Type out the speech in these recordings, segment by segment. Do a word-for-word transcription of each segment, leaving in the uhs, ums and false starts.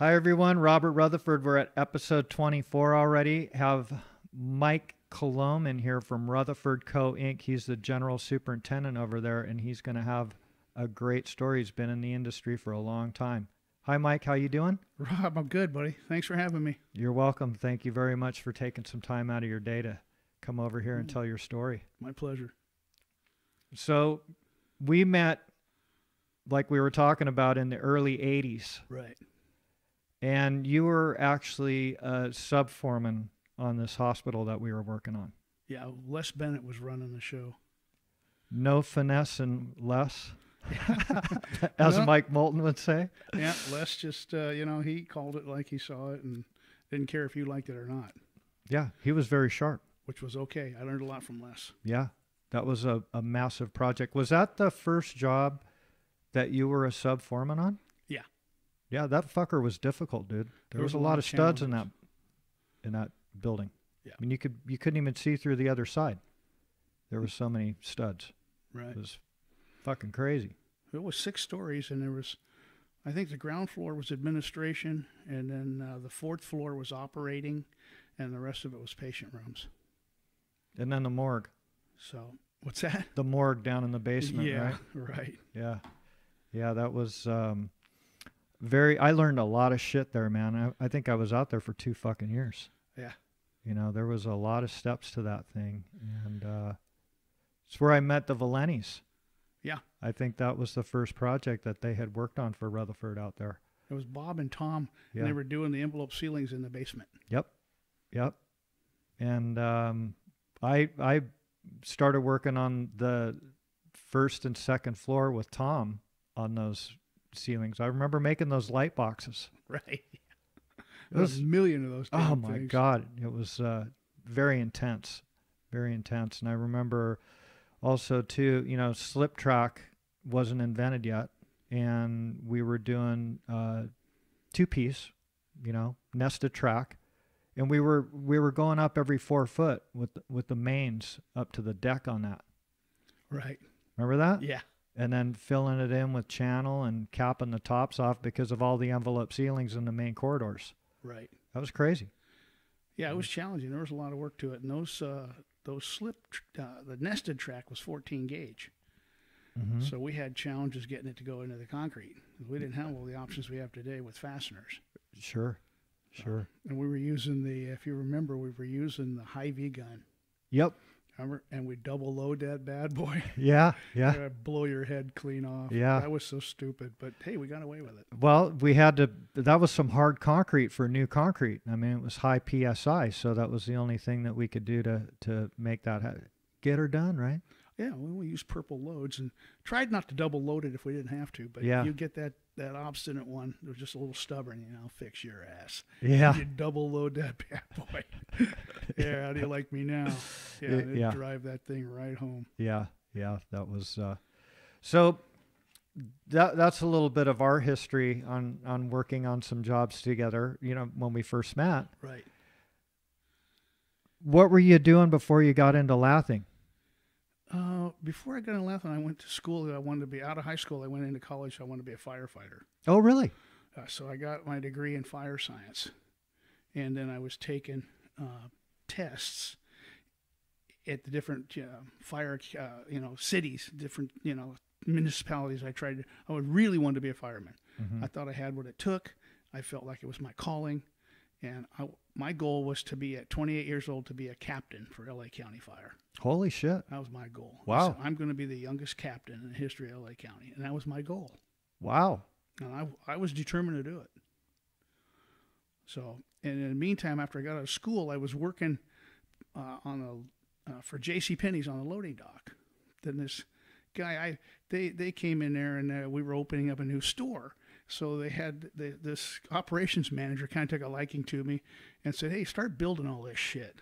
Hi, everyone. Robert Rutherford. We're at episode twenty-four already. Have Mike Coulombe in here from Rutherford Co. Incorporated. He's the general superintendent over there, and he's going to have a great story. He's been in the industry for a long time. Hi, Mike. How you doing? Rob, I'm good, buddy. Thanks for having me. You're welcome. Thank you very much for taking some time out of your day to come over here and tell your story. My pleasure. So we met, like we were talking about, in the early eighties. Right. And you were actually a sub-foreman on this hospital that we were working on. Yeah, Les Bennett was running the show. No finesse in Les, as no. Mike Moulton would say. Yeah, Les just, uh, you know, he called it like he saw it and didn't care if you liked it or not. Yeah, he was very sharp. Which was okay. I learned a lot from Les. Yeah, that was a, a massive project. Was that the first job that you were a sub-foreman on? Yeah, that fucker was difficult, dude. There, there was, was a lot, lot of studs in that in that building. Yeah. I mean, you could you couldn't even see through the other side. There were so many studs. Right. It was fucking crazy. It was six stories, and there was, I think the ground floor was administration, and then uh, the fourth floor was operating, and the rest of it was patient rooms. And then the morgue. So, what's that? The morgue down in the basement, yeah, right? right. Yeah. Yeah, that was... Um, Very, I learned a lot of shit there, man. I, I think I was out there for two fucking years. Yeah. You know, there was a lot of steps to that thing. And uh, it's where I met the Valentis. Yeah. I think that was the first project that they had worked on for Rutherford out there. It was Bob and Tom, yeah. And they were doing the envelope ceilings in the basement. Yep. Yep. And um, I, I started working on the first and second floor with Tom on those ceilings. I remember making those light boxes. Right. There was a million of those. Oh my things. God. It was uh, very intense, very intense. And I remember also too, you know, slip track wasn't invented yet. And we were doing uh, two piece, you know, nested track. And we were, we were going up every four foot with, with the mains up to the deck on that. Right. Remember that? Yeah. And then filling it in with channel and capping the tops off because of all the envelope ceilings in the main corridors. Right. That was crazy. Yeah, it was challenging. There was a lot of work to it. And those uh, those slip, uh, the nested track was fourteen gauge. Mm-hmm. So we had challenges getting it to go into the concrete. We didn't have all the options we have today with fasteners. Sure, sure. Uh, and we were using the, if you remember, we were using the Hy-Vee gun. Yep. And we double load that bad boy. Yeah, yeah. You know, blow your head clean off. Yeah. That was so stupid, but hey, we got away with it. Well, we had to, that was some hard concrete for new concrete. I mean, it was high P S I, so that was the only thing that we could do to, to make that get her done, right? Yeah, well, we used purple loads and tried not to double load it if we didn't have to, but yeah. You get that, that obstinate one, they're just a little stubborn, you know, I'll fix your ass. Yeah. You double load that bad boy. Yeah, how do you like me now? Yeah, it, yeah. Drive that thing right home. Yeah, yeah, that was, uh, so that that's a little bit of our history on, on working on some jobs together, you know, when we first met. Right. What were you doing before you got into lathing? Uh, before I got into Latham, I went to school. I wanted to be out of high school. I went into college. I wanted to be a firefighter. Oh, really? Uh, so I got my degree in fire science, and then I was taking uh, tests at the different uh, fire, uh, you know, cities, different, you know, municipalities. I tried to. I really wanted to be a fireman. Mm-hmm. I thought I had what it took. I felt like it was my calling, and I, my goal was to be at twenty-eight years old to be a captain for L A County Fire. Holy shit. That was my goal. Wow. I'm going to be the youngest captain in the history of L A County. And that was my goal. Wow. And I, I was determined to do it. So, and in the meantime, after I got out of school, I was working uh, on a, uh, for JCPenney's on the loading dock. Then this guy, I they, they came in there and uh, we were opening up a new store. So they had the, this operations manager kind of took a liking to me and said, hey, start building all this shit.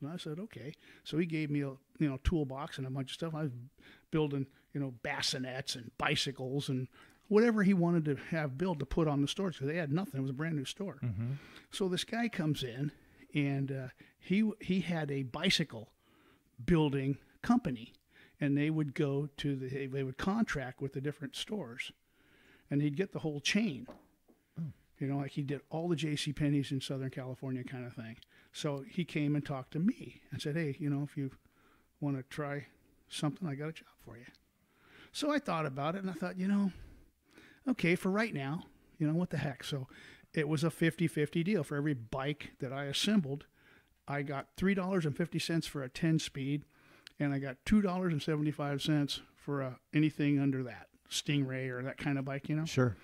And I said, okay. So he gave me a you know toolbox and a bunch of stuff. I was building you know bassinets and bicycles and whatever he wanted to have built to put on the store because they had nothing. It was a brand new store. Mm-hmm. So this guy comes in and uh, he he had a bicycle building company, and they would go to the they would contract with the different stores, and he'd get the whole chain. You know, like he did all the JCPenney's in Southern California kind of thing. So he came and talked to me and said, hey, you know, if you want to try something, I got a job for you. So I thought about it, and I thought, you know, okay, for right now, you know, what the heck. So it was a fifty fifty deal. For every bike that I assembled, I got three dollars and fifty cents for a ten-speed, and I got two dollars and seventy-five cents for uh, anything under that, Stingray or that kind of bike, you know? Sure.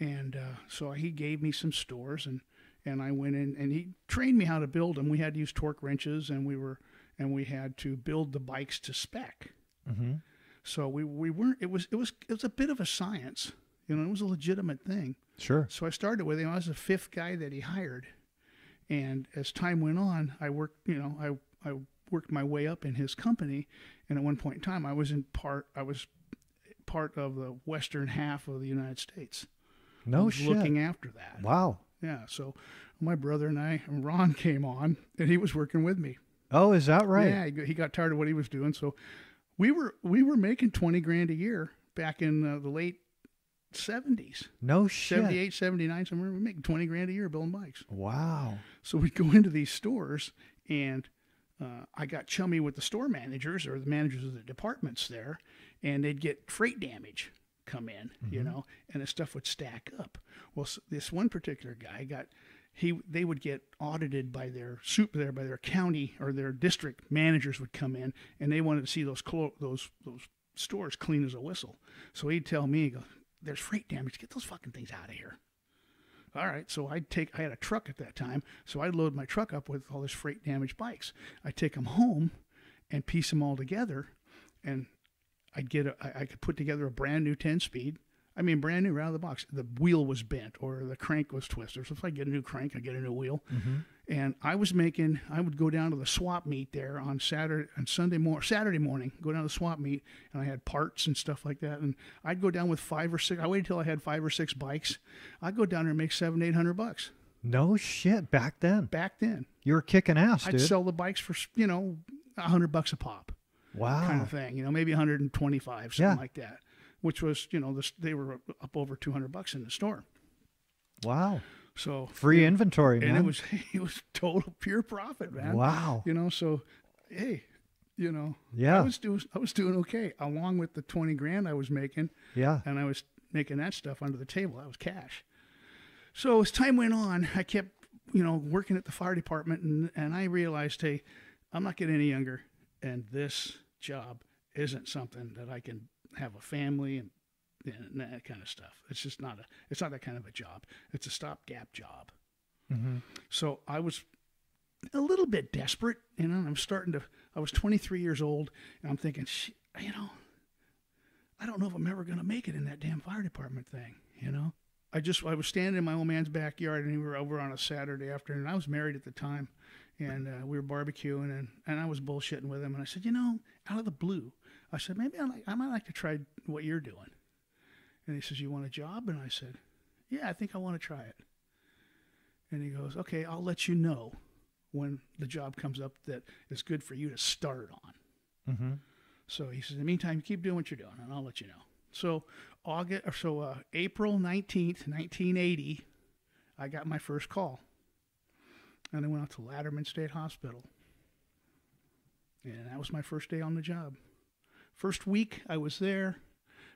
And uh, so he gave me some stores, and, and I went in, and he trained me how to build them. We had to use torque wrenches, and we were and we had to build the bikes to spec. Mm-hmm. So we we weren't. It was it was it was a bit of a science, you know. It was a legitimate thing. Sure. So I started with him. I was the fifth guy that he hired, and as time went on, I worked. You know, I I worked my way up in his company, and at one point in time, I was in part. I was part of the western half of the United States. No shit. Looking after that. Wow. Yeah. So my brother and I, and Ron came on, and he was working with me. Oh, is that right? Yeah. He, he got tired of what he was doing, so. We were we were making twenty grand a year back in uh, the late seventies. No shit. seventy-eight, seventy-nine, somewhere. We were making twenty grand a year building bikes. Wow. So we'd go into these stores, and uh, I got chummy with the store managers or the managers of the departments there, and they'd get freight damage come in, mm-hmm. you know, and the stuff would stack up. Well, so this one particular guy got he they would get audited by their soup there by their county or their district managers would come in, and they wanted to see those clo those those stores clean as a whistle. So he'd tell me, he goes, "There's freight damage. Get those fucking things out of here." All right, so I'd take I had a truck at that time, so I'd load my truck up with all these freight damaged bikes. I'd take them home and piece them all together, and I'd get a, I, I could put together a brand new ten speed. I mean, brand new, right out of the box. The wheel was bent or the crank was twisted. So if I get a new crank, I get a new wheel. Mm-hmm. And I was making, I would go down to the swap meet there on Saturday and Sunday morning, Saturday morning, go down to the swap meet, and I had parts and stuff like that. And I'd go down with five or six, I waited till I had five or six bikes. I'd go down there and make seven, eight hundred bucks. No shit. Back then. Back then. You were kicking ass, dude. I'd sell the bikes for, you know, a hundred bucks a pop. Wow. Kind of thing, you know, maybe one hundred twenty-five, something yeah. like that. Which was, you know, this, they were up over two hundred bucks in the store. Wow. So free inventory, man. And it was, it was total pure profit, man. Wow. You know, so, hey, you know, yeah. I was doing, I was doing okay along with the twenty grand I was making. Yeah. And I was making that stuff under the table. That was cash. So as time went on, I kept, you know, working at the fire department, and, and I realized, hey, I'm not getting any younger, and this job isn't something that I can have a family and, and that kind of stuff. It's just not a, it's not that kind of a job. It's a stopgap job. Mm-hmm. So I was a little bit desperate, you know, and I'm starting to, I was twenty-three years old, and I'm thinking, shit, you know, I don't know if I'm ever going to make it in that damn fire department thing. You know, I just, I was standing in my old man's backyard, and we were over on a Saturday afternoon. I was married at the time, and uh, we were barbecuing, and, and I was bullshitting with him. And I said, you know, out of the blue, I said, maybe I, like, I might like to try what you're doing. And he says, you want a job? And I said, yeah, I think I want to try it. And he goes, okay, I'll let you know when the job comes up that is good for you to start on. Mm-hmm. So he says, in the meantime, keep doing what you're doing, and I'll let you know. So August, or so uh, April nineteenth, nineteen eighty, I got my first call. And I went out to Latterman State Hospital. And that was my first day on the job. First week I was there,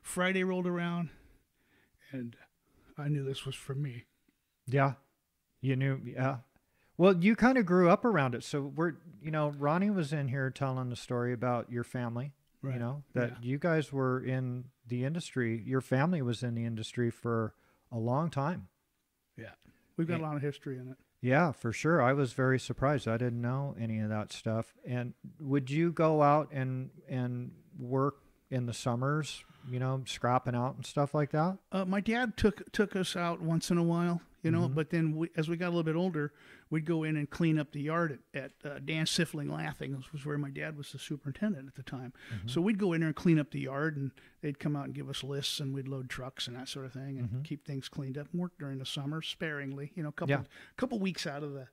Friday rolled around, and I knew this was for me. Yeah, you knew, yeah. Well, you kind of grew up around it. So we're, you know, Ronnie was in here telling the story about your family, right. you know, that yeah. you guys were in the industry. Your family was in the industry for a long time. Yeah, we've got and, a lot of history in it. Yeah, for sure. I was very surprised. I didn't know any of that stuff. And would you go out and and work in the summers, you know, scrapping out and stuff like that? Uh, my dad took took us out once in a while, you know, mm-hmm. but then we, as we got a little bit older, we'd go in and clean up the yard at, at uh, Dan Siffling Laughing, which was where my dad was the superintendent at the time. Mm-hmm. So we'd go in there and clean up the yard, and they'd come out and give us lists, and we'd load trucks and that sort of thing, and mm-hmm. keep things cleaned up and work during the summer sparingly, you know, a couple, yeah. couple weeks out of the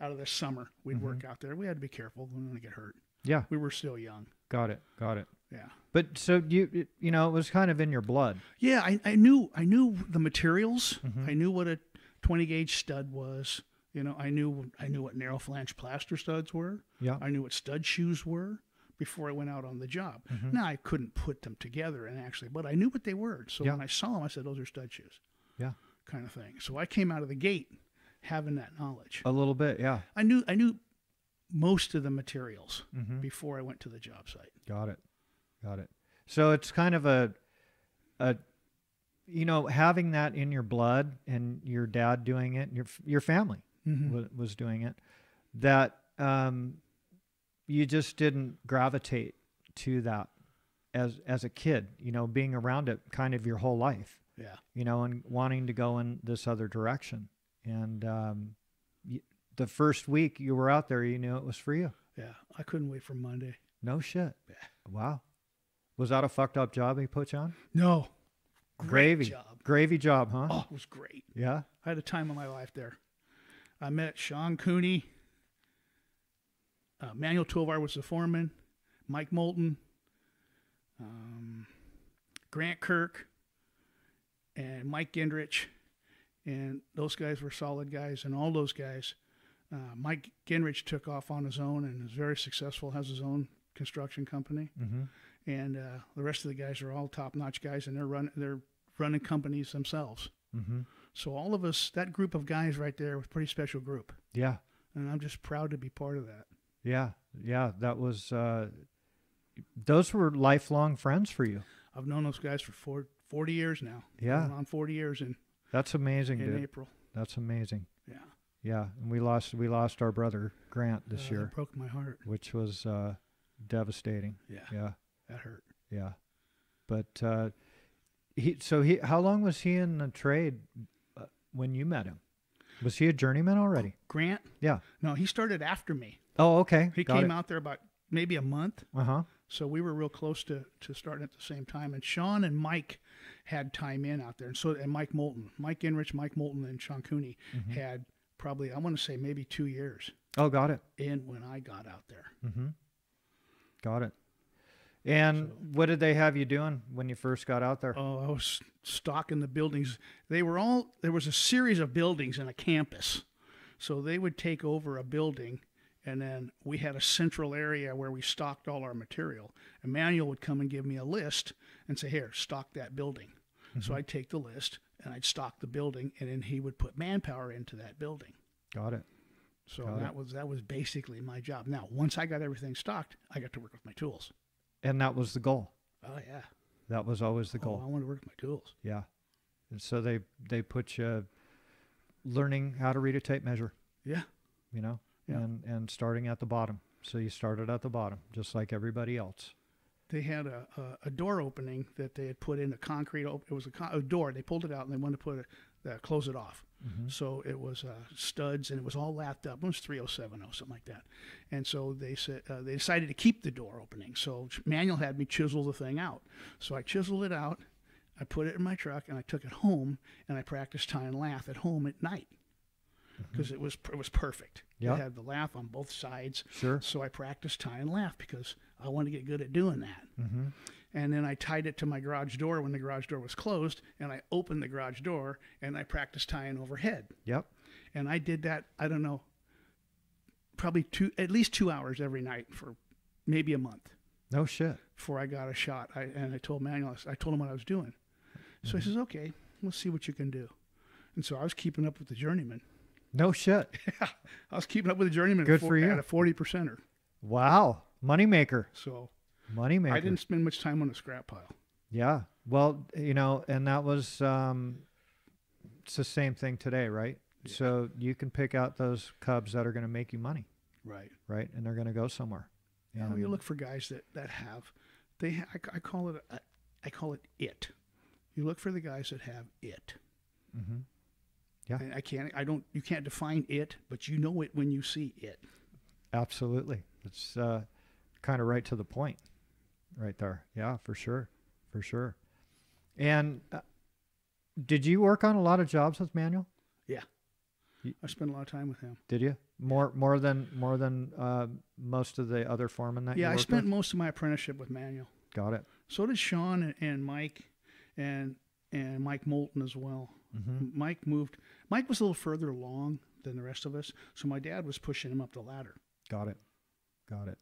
out of the summer we'd mm-hmm. work out there. We had to be careful. We didn't want to get hurt. Yeah. We were still young. Got it. Got it. Yeah. But so you, you know, it was kind of in your blood. Yeah. I, I knew, I knew the materials. Mm-hmm. I knew what a twenty gauge stud was. You know, I knew I knew what narrow flange plaster studs were. Yeah. I knew what stud shoes were before I went out on the job. Mm-hmm. Now I couldn't put them together and actually, but I knew what they were. So yeah. when I saw them, I said, "Those are stud shoes." Yeah. Kind of thing. So I came out of the gate having that knowledge. A little bit, yeah. I knew I knew most of the materials mm-hmm. before I went to the job site. Got it. Got it. So it's kind of a a you know, having that in your blood and your dad doing it and your your family mm-hmm. was doing it, that um, you just didn't gravitate to that as as a kid, you know, being around it kind of your whole life, yeah, you know, and wanting to go in this other direction. And um, you, the first week you were out there, you knew it was for you. Yeah, I couldn't wait for Monday. No shit. Yeah. Wow. Was that a fucked up job he put you on? No. Gravy great job. Gravy job, huh? Oh, it was great. Yeah? I had a time of my life there. I met Sean Cooney. Uh, Manuel Tovar was the foreman. Mike Moulton. Um, Grant Kirk. And Mike Gendrich. And those guys were solid guys. And all those guys. Uh, Mike Gendrich took off on his own and is very successful. Has his own construction company. Mm-hmm. And uh, the rest of the guys are all top-notch guys, and they're, run, they're running companies themselves. Mm-hmm. So all of us, that group of guys right there was a pretty special group. Yeah. And I'm just proud to be part of that. Yeah, yeah. That was uh, – those were lifelong friends for you. I've known those guys for four, forty years now. Yeah. Going on forty years in That's amazing, in dude. April. That's amazing. Yeah. Yeah, and we lost, we lost our brother, Grant, this uh, year. It broke my heart. Which was uh, devastating. Yeah. Yeah. That hurt. Yeah. But uh, he, so he, how long was he in the trade uh, when you met him? Was he a journeyman already? Oh, Grant? Yeah. No, he started after me. Oh, okay. He Got came it. out there about maybe a month. Uh-huh. So we were real close to, to starting at the same time. And Sean and Mike had time in out there. And so, and Mike Moulton, Mike Enrich, Mike Moulton, and Sean Cooney mm-hmm. had probably, I want to say maybe two years. Oh, got it. And when I got out there. Mm-hmm. Got it. And so, what did they have you doing when you first got out there? Oh, I was stocking the buildings. They were all, there was a series of buildings in a campus. So they would take over a building, and then we had a central area where we stocked all our material. And Manuel would come and give me a list and say, here, stock that building. Mm-hmm. So I'd take the list, and I'd stock the building, and then he would put manpower into that building. Got it. So got that it. was that was basically my job. Now, once I got everything stocked, I got to work with my tools. And that was the goal. Oh, yeah. That was always the goal. Oh, I want to work with my tools. Yeah. And so they, they put you learning how to read a tape measure. Yeah. You know, yeah. and, and starting at the bottom. So you started at the bottom, just like everybody else. They had a, a, a door opening that they had put in a concrete. Op it was a, con a door. They pulled it out, and they wanted to put a, uh, close it off. Mm-hmm. So it was uh, studs, and it was all lapped up. It was three oh seven oh, something like that. And so they said uh, they decided to keep the door opening. So Manuel had me chisel the thing out. So I chiseled it out. I put it in my truck, and I took it home, and I practiced tying lath at home at night because mm-hmm. it was it was perfect. Yep. It had the lath on both sides. Sure. So I practiced tying lath because I wanted to get good at doing that. Mm-hmm. And then I tied it to my garage door when the garage door was closed, and I opened the garage door, and I practiced tying overhead. Yep. And I did that, I don't know, probably two, at least two hours every night for maybe a month. No shit. Before I got a shot. I, and I told Manuel, I told him what I was doing. So mm-hmm. he says, okay, let's see what you can do. And so I was keeping up with the journeyman. No shit. Yeah, I was keeping up with the journeyman. Good for you. At a forty percenter. Wow. Moneymaker. So. Moneymaker. I didn't spend much time on the scrap pile. Yeah. Well, you know, and that was, um, it's the same thing today, right? Yeah. So you can pick out those cubs that are going to make you money. Right. Right. And they're going to go somewhere. Yeah. You know, you look for guys that, that have, they, ha I, I call it, I, I call it it. You look for the guys that have it. Mm-hmm. Yeah. And I can't, I don't, you can't define it, but you know it when you see it. Absolutely. It's, uh, kind of right to the point. Right there. Yeah, for sure. For sure. And uh, did you work on a lot of jobs with Manuel? Yeah. You, I spent a lot of time with him. Did you? More more than more than uh, most of the other foremen that yeah, you worked Yeah, I spent with? most of my apprenticeship with Manuel. Got it. So did Sean and, and Mike. And and Mike Moulton as well. Mm-hmm. Mike moved. Mike was a little further along than the rest of us, so my dad was pushing him up the ladder. Got it. Got it.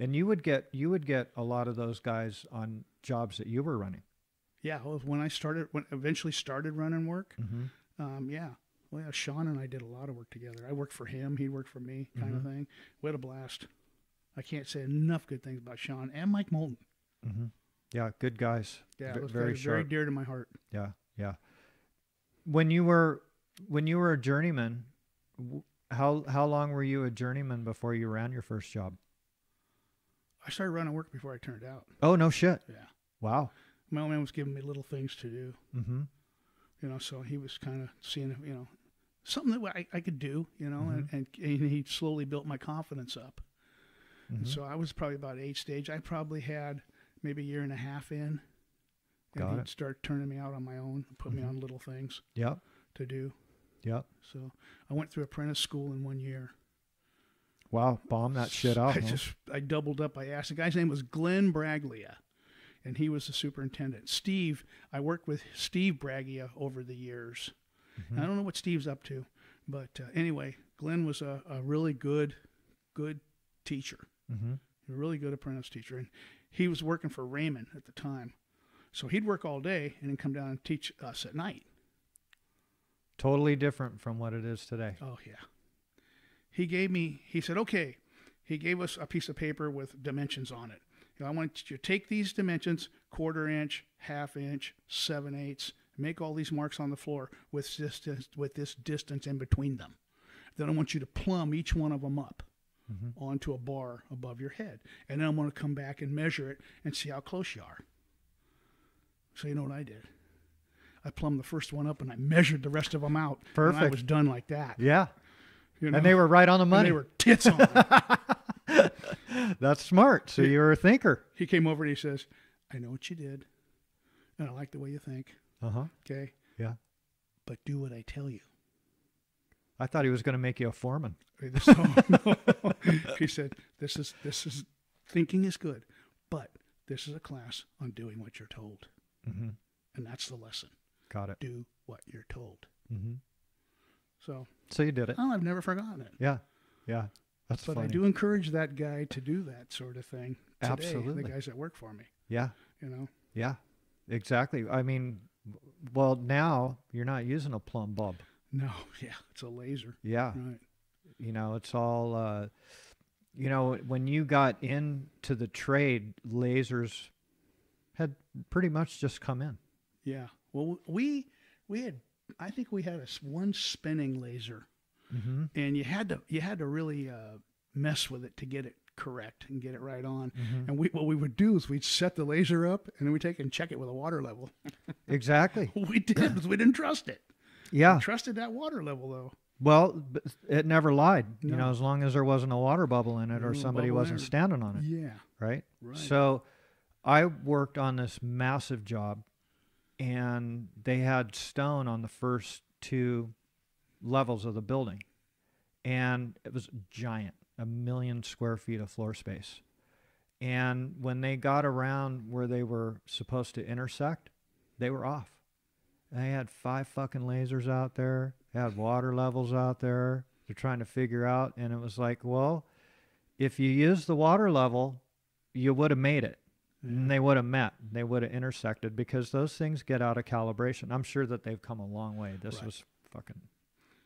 And you would get you would get a lot of those guys on jobs that you were running. Yeah, well, when I started, when eventually started running work, mm-hmm. um, yeah. Well, yeah, Sean and I did a lot of work together. I worked for him, he worked for me, kind mm-hmm. of thing. We had a blast. I can't say enough good things about Sean and Mike Moulton. Mm-hmm. Yeah, good guys. Yeah, v- it was very, very, sharp. Very dear to my heart. Yeah, yeah. When you were when you were a journeyman, how how long were you a journeyman before you ran your first job? I started running work before I turned out. Oh, no shit. Yeah. Wow. My old man was giving me little things to do. Mm-hmm. You know, so he was kind of seeing, you know, something that I, I could do, you know, mm-hmm. and, and, and he slowly built my confidence up. Mm-hmm. And so I was probably about eighth stage. I probably had maybe a year and a half in. And Got he'd it. start turning me out on my own and put mm-hmm. me on little things yep. to do. Yep. So I went through apprentice school in one year. Wow, bomb that shit out. I huh? just, I doubled up. I asked. The guy's name was Glenn Braglia, and he was the superintendent. Steve, I worked with Steve Braglia over the years. Mm-hmm. I don't know what Steve's up to, but uh, anyway, Glenn was a, a really good, good teacher, mm-hmm. a really good apprentice teacher, and he was working for Raymond at the time. So he'd work all day and then come down and teach us at night. Totally different from what it is today. Oh, yeah. He gave me, he said, okay, he gave us a piece of paper with dimensions on it. You know, I want you to take these dimensions, quarter inch, half inch, seven eighths, make all these marks on the floor with distance, with this distance in between them. Then I want you to plumb each one of them up mm-hmm. onto a bar above your head. And then I'm going to come back and measure it and see how close you are. So you know what I did? I plumbed the first one up and I measured the rest of them out. Perfect. And I was done like that. Yeah. You know? And they were right on the money. And they were tits on it. That's smart. So he, you're a thinker. He came over and he says, I know what you did, and I like the way you think. Uh-huh. Okay? Yeah. But do what I tell you. I thought he was going to make you a foreman. So, no. He said, this is, this is, thinking is good, but this is a class on doing what you're told. Mm-hmm. And that's the lesson. Got it. Do what you're told. Mm-hmm. So, so you did it. Oh, I've never forgotten it. Yeah, yeah, that's but funny. But I do encourage that guy to do that sort of thing today. Absolutely, the guys that work for me. Yeah, you know. Yeah, exactly. I mean, well, now you're not using a plumb bob. No, yeah, it's a laser. Yeah, right. You know, it's all. Uh, you know, when you got into the trade, lasers had pretty much just come in. Yeah. Well, we we had. I think we had a one spinning laser, mm-hmm. and you had to you had to really uh, mess with it to get it correct and get it right on. Mm-hmm. And we, what we would do is we'd set the laser up and then we take and check it with a water level. Exactly. We did because we didn't trust it. Yeah, we trusted that water level though. Well, it never lied. No. You know, as long as there wasn't a water bubble in it or somebody wasn't standing on it. Yeah. Right? Right. So, I worked on this massive job. And they had stone on the first two levels of the building. And it was giant, a million square feet of floor space. And when they got around where they were supposed to intersect, they were off. They had five fucking lasers out there. They had water levels out there. They're trying to figure out. And it was like, well, if you use the water level, you would have made it. And they would have met, they would have intersected because those things get out of calibration. I'm sure that they've come a long way. This right. was fucking,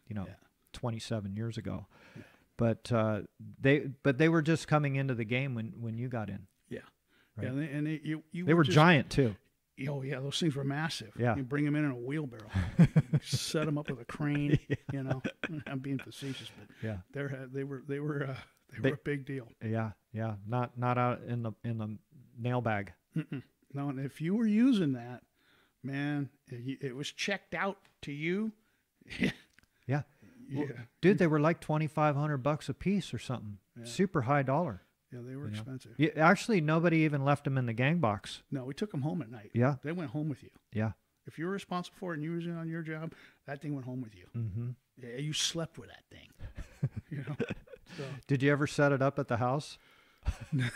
you know, yeah. twenty-seven years ago, yeah. but, uh, they, but they were just coming into the game when, when you got in. Yeah. Right? Yeah and they, and they, you, you they were, were just, giant too. Oh yeah. Those things were massive. Yeah. You bring them in in a wheelbarrow, set them up with a crane, yeah. you know, I'm being facetious, but yeah, they're, they were, they were, uh, they, they were a big deal. Yeah. Yeah. Not, not out in the, in the, nail bag. Mm-mm. No, and if you were using that, man, it, it was checked out to you. yeah. yeah. Well, dude, they were like twenty-five hundred bucks a piece or something. Yeah. Super high dollar. Yeah, they were expensive. You, actually, nobody even left them in the gang box. No, we took them home at night. Yeah. They went home with you. Yeah. If you were responsible for it and you were using it on your job, that thing went home with you. Mm-hmm. Yeah, you slept with that thing. You know? So. Did you ever set it up at the house? No.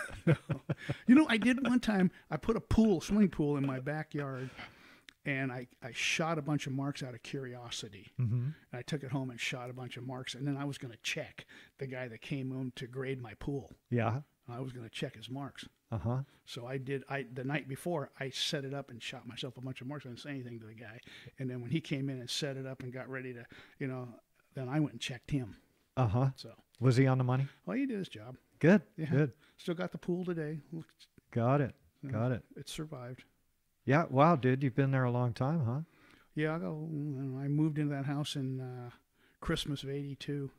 You know, I did one time. I put a pool, swimming pool in my backyard, and I, I shot a bunch of marks out of curiosity. Mm-hmm. And I took it home and shot a bunch of marks, and then I was going to check the guy that came in to grade my pool. Yeah. I was going to check his marks. Uh-huh. So I did, I the night before, I set it up and shot myself a bunch of marks. I didn't say anything to the guy. And then when he came in and set it up and got ready to, you know, then I went and checked him. Uh-huh. So was he on the money? Well, he did his job. Good, yeah. Good. Still got the pool today. Got it, uh, got it. It survived. Yeah, wow, dude, you've been there a long time, huh? Yeah, I, go, I moved into that house in uh, Christmas of eighty-two.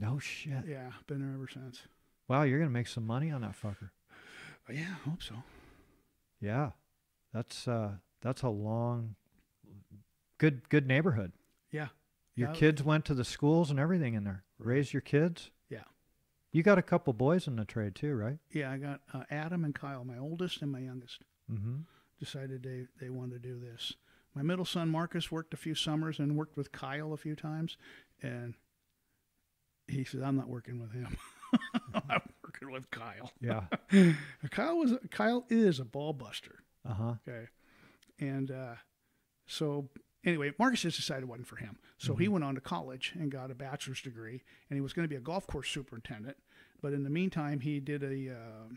No shit. Yeah, been there ever since. Wow, you're going to make some money on that fucker. Yeah, I hope so. Yeah, that's uh, that's a long, good good neighborhood. Yeah. Your yeah, kids went to the schools and everything in there. Raised your kids? Yeah. You got a couple boys in the trade too, right? Yeah, I got uh, Adam and Kyle, my oldest and my youngest. Mm-hmm. Decided they, they wanted to do this. My middle son, Marcus, worked a few summers and worked with Kyle a few times. And he said, I'm not working with him. I'm working with Kyle. Yeah. Kyle was Kyle is a ball buster. Uh-huh. Okay. And uh, so... Anyway, Marcus just decided it wasn't for him. So mm-hmm. he went on to college and got a bachelor's degree, and he was going to be a golf course superintendent. But in the meantime, he did a uh,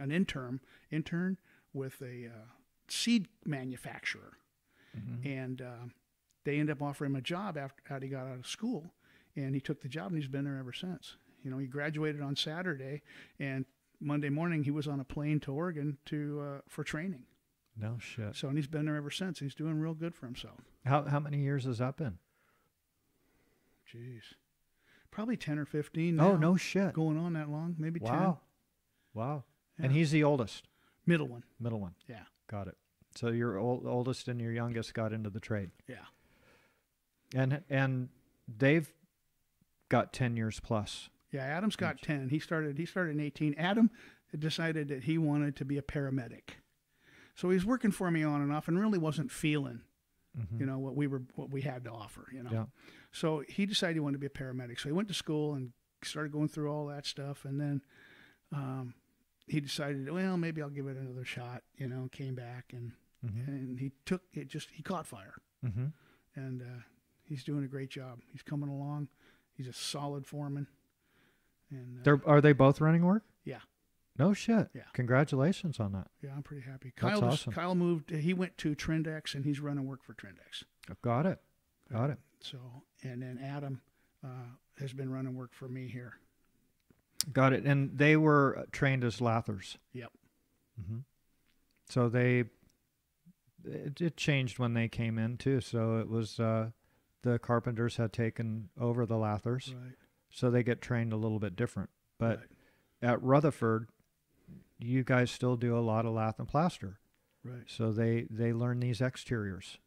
an intern intern with a uh, seed manufacturer. Mm-hmm. And uh, they ended up offering him a job after, after he got out of school, and he took the job, and he's been there ever since. You know, he graduated on Saturday, and Monday morning he was on a plane to Oregon to uh, for training. No shit. So, and he's been there ever since. He's doing real good for himself. How how many years has that been? Jeez. Probably ten or fifteen now. Oh, no shit. Going on that long. Maybe wow. ten. Wow. Wow. Yeah. And he's the oldest? Middle one. Middle one. Yeah. Got it. So your old, oldest and your youngest got into the trade. Yeah. And and they've got ten years plus. Yeah, Adam's got ten. He started he started in eighteen. Adam decided that he wanted to be a paramedic. So he was working for me on and off, and really wasn't feeling, mm-hmm. you know, what we were, what we had to offer, you know. Yeah. So he decided he wanted to be a paramedic. So he went to school and started going through all that stuff, and then um, he decided, well, maybe I'll give it another shot, you know. Came back and mm-hmm. and he took it, just he caught fire, mm-hmm. and uh, he's doing a great job. He's coming along. He's a solid foreman. And uh, they're, are they both running work? Yeah. No shit. Yeah. Congratulations on that. Yeah, I'm pretty happy. Kyle That's awesome. Kyle moved. He went to TrendX, and he's running work for TrendX. Got it. Got it. So, and then Adam uh, has been running work for me here. Got it. And they were trained as lathers. Yep. Mm-hmm. So they, it, it changed when they came in too. So it was uh, the carpenters had taken over the lathers. Right. So they get trained a little bit different. But right. at Rutherford, you guys still do a lot of lath and plaster. Right. So they, they learn these exteriors,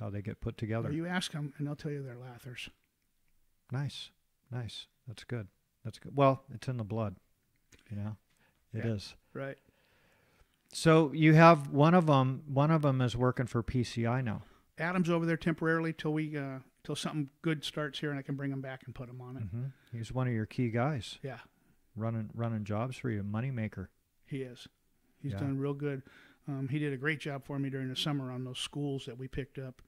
how they get put together. Well, you ask them, and they'll tell you they're lathers. Nice. Nice. That's good. That's good. Well, it's in the blood. You know, it yeah. is. Right. So you have one of them, one of them is working for P C I now. Adam's over there temporarily till we, uh, till something good starts here, and I can bring him back and put him on it. Mm-hmm. He's one of your key guys. Yeah. Running, running jobs for you, moneymaker. He is. He's yeah. done real good. Um, he did a great job for me during the summer on those schools that we picked up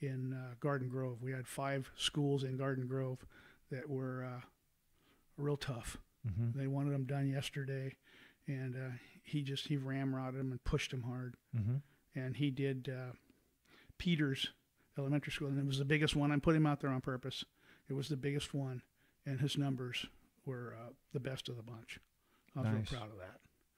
in uh, Garden Grove. We had five schools in Garden Grove that were uh, real tough. Mm-hmm. They wanted them done yesterday, and uh, he just he ramrodded them and pushed them hard. Mm-hmm. And he did uh, Peter's Elementary School, and it was the biggest one. I put him out there on purpose. It was the biggest one, and his numbers were uh, the best of the bunch. I was nice. real proud of that.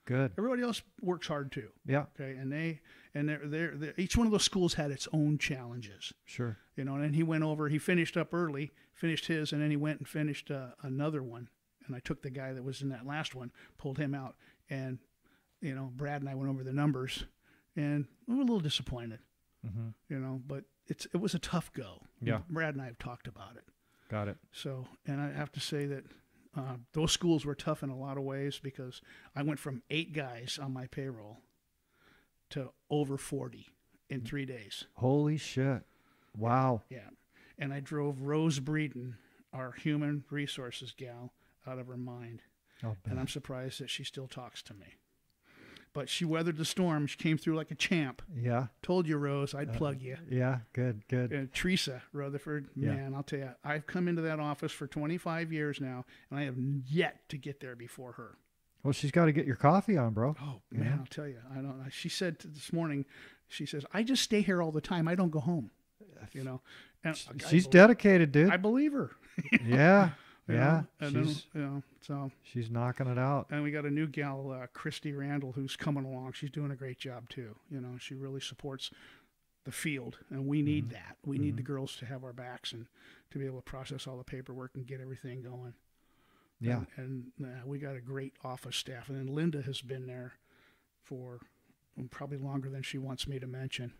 Good. Everybody else works hard too. Yeah. Okay. And they and they're, they're, they're each one of those schools had its own challenges. Sure. You know. And then he went over. He finished up early, finished his, and then he went and finished uh, another one. And I took the guy that was in that last one, pulled him out, and you know, Brad and I went over the numbers, and we were a little disappointed. Mm-hmm. You know, but it's it was a tough go. Yeah. Brad and I have talked about it. Got it. So, and I have to say that. Uh, those schools were tough in a lot of ways because I went from eight guys on my payroll to over forty in three days. Holy shit. Wow. Yeah. And I drove Rose Breeden, our human resources gal, out of her mind. And I'm surprised that she still talks to me. But she weathered the storm. She came through like a champ. Yeah. Told you, Rose, I'd uh, plug you. Yeah, good, good. Uh, Teresa Rutherford, man, yeah. I'll tell you, I've come into that office for twenty-five years now, and I have yet to get there before her. Well, she's got to get your coffee on, bro. Oh, yeah. Man, I'll tell you. I don't know. She said this morning, she says, I just stay here all the time. I don't go home. You know. And she's dedicated, dude. I believe her. You know? Yeah. You yeah, know, she's, you know, so she's knocking it out. And we got a new gal, uh, Christy Randall, who's coming along. She's doing a great job too. You know, she really supports the field, and we need mm-hmm. that. We mm-hmm. need the girls to have our backs and to be able to process all the paperwork and get everything going. Yeah, and, and uh, we got a great office staff. And then Linda has been there for probably longer than she wants me to mention,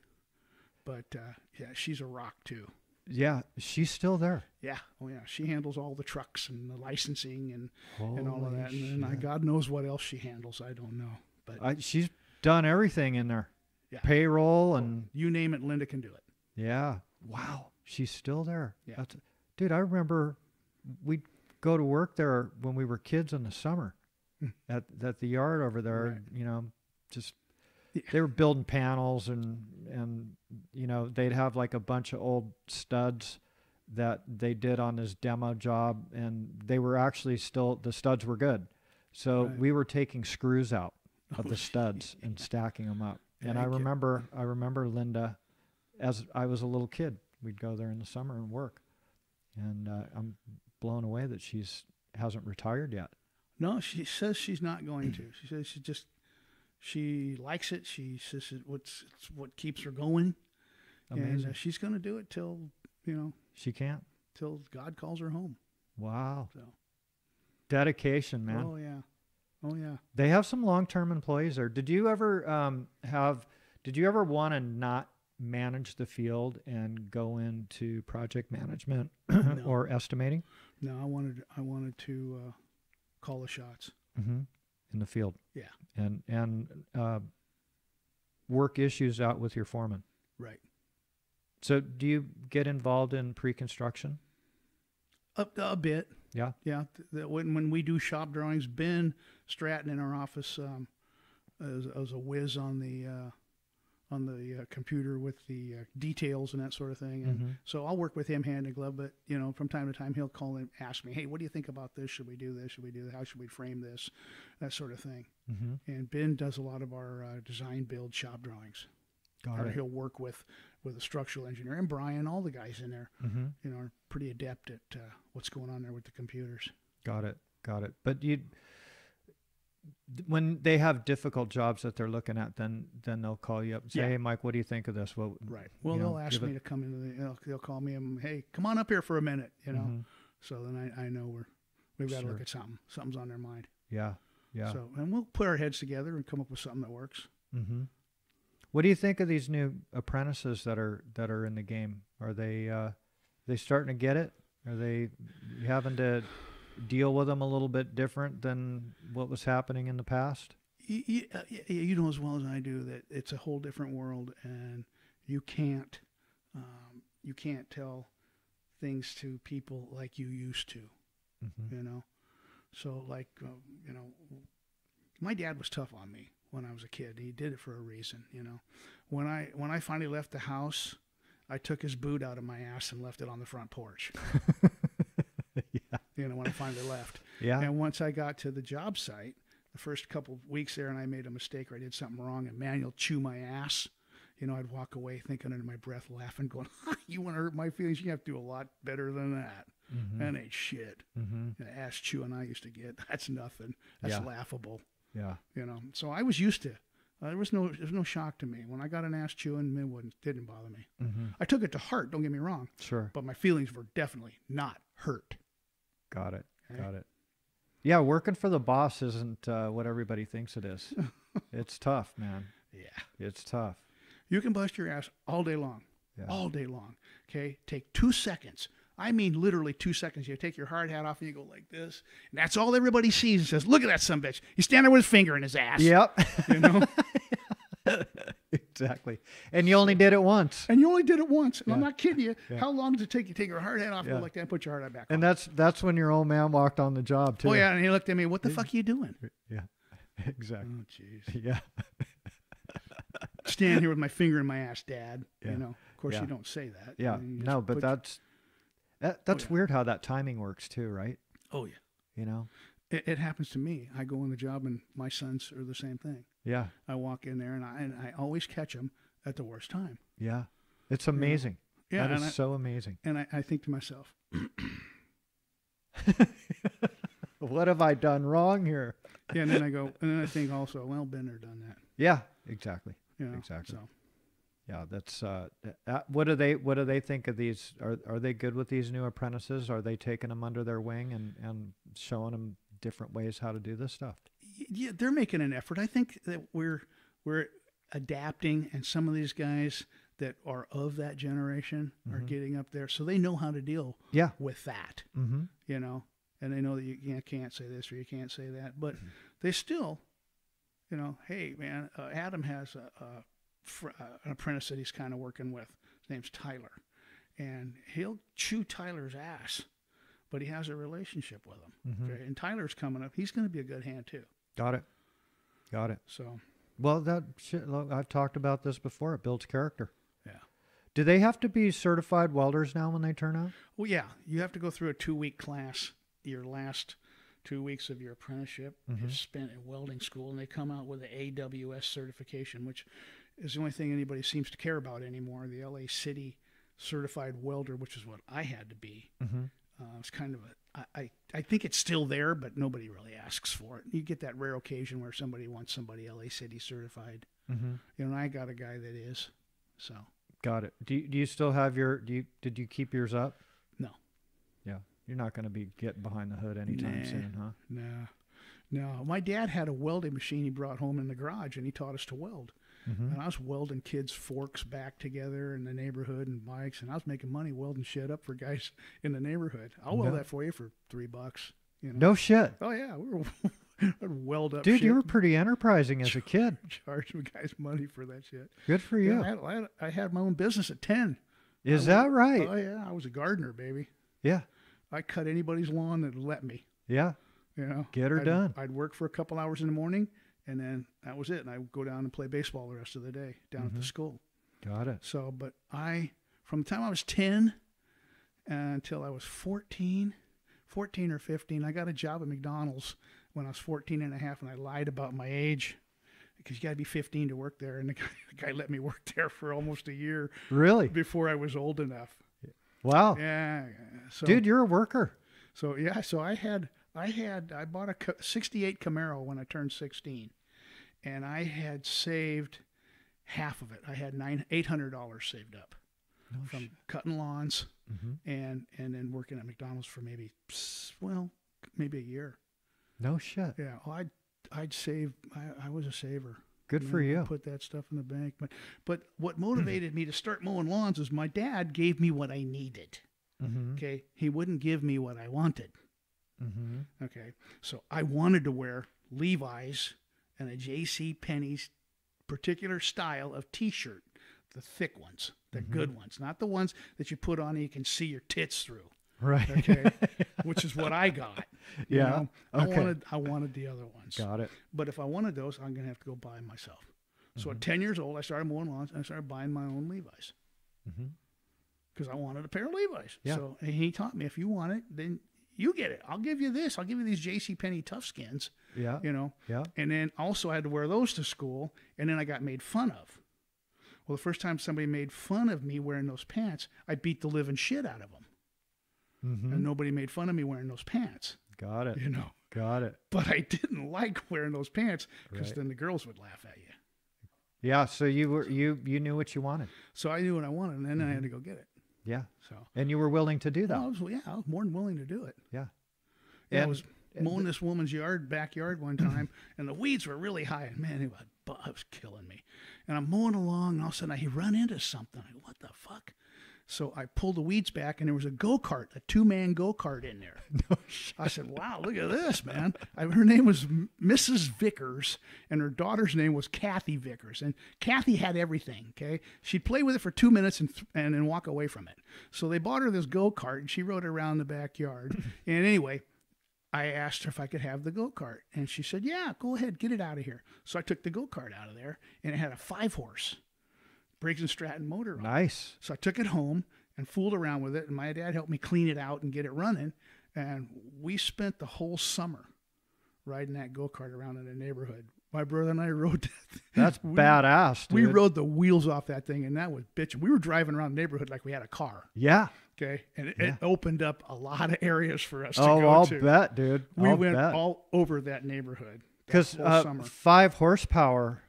but uh, yeah, she's a rock too. Yeah, she's still there. Yeah, oh yeah, she handles all the trucks and the licensing and Holy and all of that, and, and I, God knows what else she handles. I don't know, but I, she's done everything in there. Yeah, payroll and you name it, Linda can do it. Yeah, wow, she's still there. Yeah, That's, dude, I remember we'd go to work there when we were kids in the summer at at the yard over there. Right. You know, just. They were building panels and, and, you know, they'd have like a bunch of old studs that they did on this demo job, and they were actually still, the studs were good. So right. we were taking screws out of the studs and stacking them up. And Thank I remember, you. I remember Linda, as I was a little kid, we'd go there in the summer and work. And uh, I'm blown away that she's hasn't retired yet. No, she says she's not going to. She says she just... She likes it. She says it, what's, it's what keeps her going. Amazing. And uh, she's going to do it till, you know. She can't. Till God calls her home. Wow. So. Dedication, man. Oh, yeah. Oh, yeah. They have some long-term employees there. Did you ever um, have, did you ever want to not manage the field and go into project management no. or estimating? No, I wanted, I wanted to uh, call the shots. Mm-hmm. In the field, yeah, and and uh, work issues out with your foreman, right? So, do you get involved in pre-construction? A, a bit, yeah, yeah. That when when we do shop drawings, Ben Stratton in our office um, is, is a whiz on the uh, on the uh, computer with the uh, details and that sort of thing, and mm-hmm. so I'll work with him hand in glove. But you know, from time to time, he'll call and ask me, "Hey, what do you think about this? Should we do this? Should we do that? How should we frame this?" That sort of thing. Mm-hmm. And Ben does a lot of our uh, design, build, shop drawings. Got or it. He'll work with, with a structural engineer. And Brian, all the guys in there, mm-hmm. you know, are pretty adept at uh, what's going on there with the computers. Got it. Got it. But you, when they have difficult jobs that they're looking at, then then they'll call you up and say, yeah. hey, Mike, what do you think of this? Well, right. Well, they'll know, ask me it... to come into the, you know, they'll call me and, hey, come on up here for a minute, you know. Mm-hmm. So then I, I know we're, we've got to sure. look at something. Something's on their mind. Yeah. Yeah. So, and we'll put our heads together and come up with something that works. Mm-hmm. What do you think of these new apprentices that are that are in the game? Are they uh, they starting to get it? Are they having to deal with them a little bit different than what was happening in the past? You, you know as well as I do that it's a whole different world, and you can't um, you can't tell things to people like you used to. Mm-hmm. You know. So, like, uh, you know, my dad was tough on me when I was a kid. He did it for a reason, you know. When I when I finally left the house, I took his boot out of my ass and left it on the front porch. yeah. You know, when I finally left. Yeah. And once I got to the job site, the first couple of weeks there, and I made a mistake or I did something wrong, and Manuel chewed my ass. You know, I'd walk away thinking under my breath, laughing, going, you want to hurt my feelings? You have to do a lot better than that. Mm-hmm. That ain't shit. Mm-hmm. And ass chewing I used to get. That's nothing. That's yeah. laughable. Yeah. You know, so I was used to, uh, there was no, there was no shock to me. When I got an ass chewing, it wouldn't, didn't bother me. Mm-hmm. I took it to heart. Don't get me wrong. Sure. But my feelings were definitely not hurt. Got it. Okay? Got it. Yeah. Working for the boss isn't uh, what everybody thinks it is. It's tough, man. Yeah. It's tough. You can bust your ass all day long, yeah. all day long. Okay. Take two seconds. I mean, literally two seconds. You take your hard hat off and you go like this. And that's all everybody sees and says, look at that sumbitch. He's standing with his finger in his ass. Yep. You know? Exactly. And you only did it once. And you only did it once. And yeah. I'm not kidding you. Yeah. How long does it take you to take your hard hat off yeah. and go like that and put your hard hat back and on? And that's that's when your old man walked on the job, too. Oh, yeah. And he looked at me, what the yeah. fuck are you doing? Yeah. Exactly. Oh, jeez. Yeah. Stand here with my finger in my ass, Dad. Yeah. You know, of course yeah. you don't say that. Yeah. I mean, no, but that's that, that's oh, yeah. weird how that timing works too, right? Oh yeah. You know, it, it happens to me. I go on the job and my sons are the same thing. Yeah. I walk in there and I and I always catch them at the worst time. Yeah. It's amazing. You know? Yeah. That is I, so amazing. And I, I think to myself, what have I done wrong here? Yeah, and then I go, and then I think also, well, Bender done that. Yeah, exactly. You know, exactly. So. Yeah, that's. Uh, uh, what do they? What do they think of these? Are Are they good with these new apprentices? Are they taking them under their wing and and showing them different ways how to do this stuff? Yeah, they're making an effort. I think that we're we're adapting, and some of these guys that are of that generation mm-hmm. are getting up there, so they know how to deal yeah. with that. Mm-hmm. You know. And they know that you can't, can't say this or you can't say that, but mm-hmm. they still, you know, hey man, uh, Adam has a, a fr- uh, an apprentice that he's kind of working with. His name's Tyler, and he'll chew Tyler's ass, but he has a relationship with him. Mm-hmm. Okay? And Tyler's coming up; he's going to be a good hand too. Got it, got it. So, well, that shit, look, I've talked about this before. It builds character. Do they have to be certified welders now when they turn out? Well, yeah, you have to go through a two-week class. Your last two weeks of your apprenticeship mm-hmm. is spent at welding school, and they come out with an A W S certification, which is the only thing anybody seems to care about anymore. The L A City certified welder, which is what I had to be. Mm-hmm. Uh, it's kind of a, I, I, I think it's still there, but nobody really asks for it. You get that rare occasion where somebody wants somebody L A City certified. Mm-hmm. You know, and I got a guy that is, so. Got it. Do you, do you still have your, do you, did you keep yours up? No. Yeah. You're not going to be getting behind the hood anytime nah, soon, huh? No. No. My dad had a welding machine he brought home in the garage, and he taught us to weld. Mm-hmm. And I was welding kids' forks back together in the neighborhood and bikes, and I was making money welding shit up for guys in the neighborhood. I'll weld no. that for you for three bucks. You know? No shit. Oh, yeah. We were I'd weld up Dude, shit. You were pretty enterprising as a kid. Charging guys money for that shit. Good for you. Yeah, I, had, I had my own business at ten. Is was, that right? Oh, yeah. I was a gardener, baby. Yeah. I cut anybody's lawn that let me. Yeah. You know, get her I'd, done. I'd work for a couple hours in the morning, and then that was it. And I would go down and play baseball the rest of the day down mm-hmm. at the school. Got it. So, but I, from the time I was ten uh, until I was fourteen, fourteen or fifteen, I got a job at McDonald's when I was fourteen and a half, and I lied about my age because you got to be fifteen to work there. And the guy, the guy let me work there for almost a year. Really? Before I was old enough. Wow. Yeah. So, dude, you're a worker. So, yeah. So I had, I had, I bought a sixty-eight Camaro when I turned sixteen, and I had saved half of it. I had nine, eight hundred dollars saved up oh, from shit. cutting lawns mm-hmm. and, and then working at McDonald's for maybe, well, maybe a year. No shit. Yeah. Well, I'd, I'd save, I, I was a saver. Good you for know, you. Put that stuff in the bank. But but what motivated me to start mowing lawns is my dad gave me what I needed. Mm-hmm. Okay. He wouldn't give me what I wanted. Mm-hmm. Okay. So I wanted to wear Levi's and a JCPenney's particular style of t-shirt, the thick ones, the mm-hmm. good ones, not the ones that you put on and you can see your tits through. Right. Okay. Which is what I got. You yeah. know? I okay. wanted I wanted the other ones. Got it. But if I wanted those, I'm gonna have to go buy them myself. Mm-hmm. So at ten years old I started mowing lawns and I started buying my own Levi's. Because mm-hmm. I wanted a pair of Levi's. Yeah. So and he taught me if you want it, then you get it. I'll give you this. I'll give you these JCPenney tough skins. Yeah. You know? Yeah. And then also I had to wear those to school and then I got made fun of. Well, the first time somebody made fun of me wearing those pants, I beat the living shit out of them. Mm-hmm. And nobody made fun of me wearing those pants. Got it. You know. Got it. But I didn't like wearing those pants because right. then the girls would laugh at you. Yeah. So you were you you knew what you wanted. So I knew what I wanted, and then mm-hmm. I had to go get it. Yeah. So. And you were willing to do that. Well, I was, yeah, I was more than willing to do it. Yeah. And, and I was and mowing the, this woman's yard backyard one time, and the weeds were really high, and man, it was, it was killing me. And I'm mowing along, and all of a sudden I run into something. I'm like, what the fuck? So I pulled the weeds back, and there was a go-kart, a two-man go-kart in there. No shit. I said, wow, look at this, man. I, her name was Missus Vickers, and her daughter's name was Kathy Vickers. And Kathy had everything, okay? She'd play with it for two minutes and th- and then walk away from it. So they bought her this go-kart, and she rode it around the backyard. And anyway, I asked her if I could have the go-kart, and she said, yeah, go ahead, get it out of here. So I took the go-kart out of there, and it had a five-horse Briggs and Stratton motor on. Nice. So I took it home and fooled around with it, and my dad helped me clean it out and get it running, and we spent the whole summer riding that go-kart around in the neighborhood. My brother and I rode that. That's we, badass, dude. We rode the wheels off that thing, and that was bitching. We were driving around the neighborhood like we had a car. Yeah. Okay. And it, yeah. it opened up a lot of areas for us to oh, go I'll to. Oh, I'll bet, dude. We I'll went bet. all over that neighborhood. Because uh, five horsepower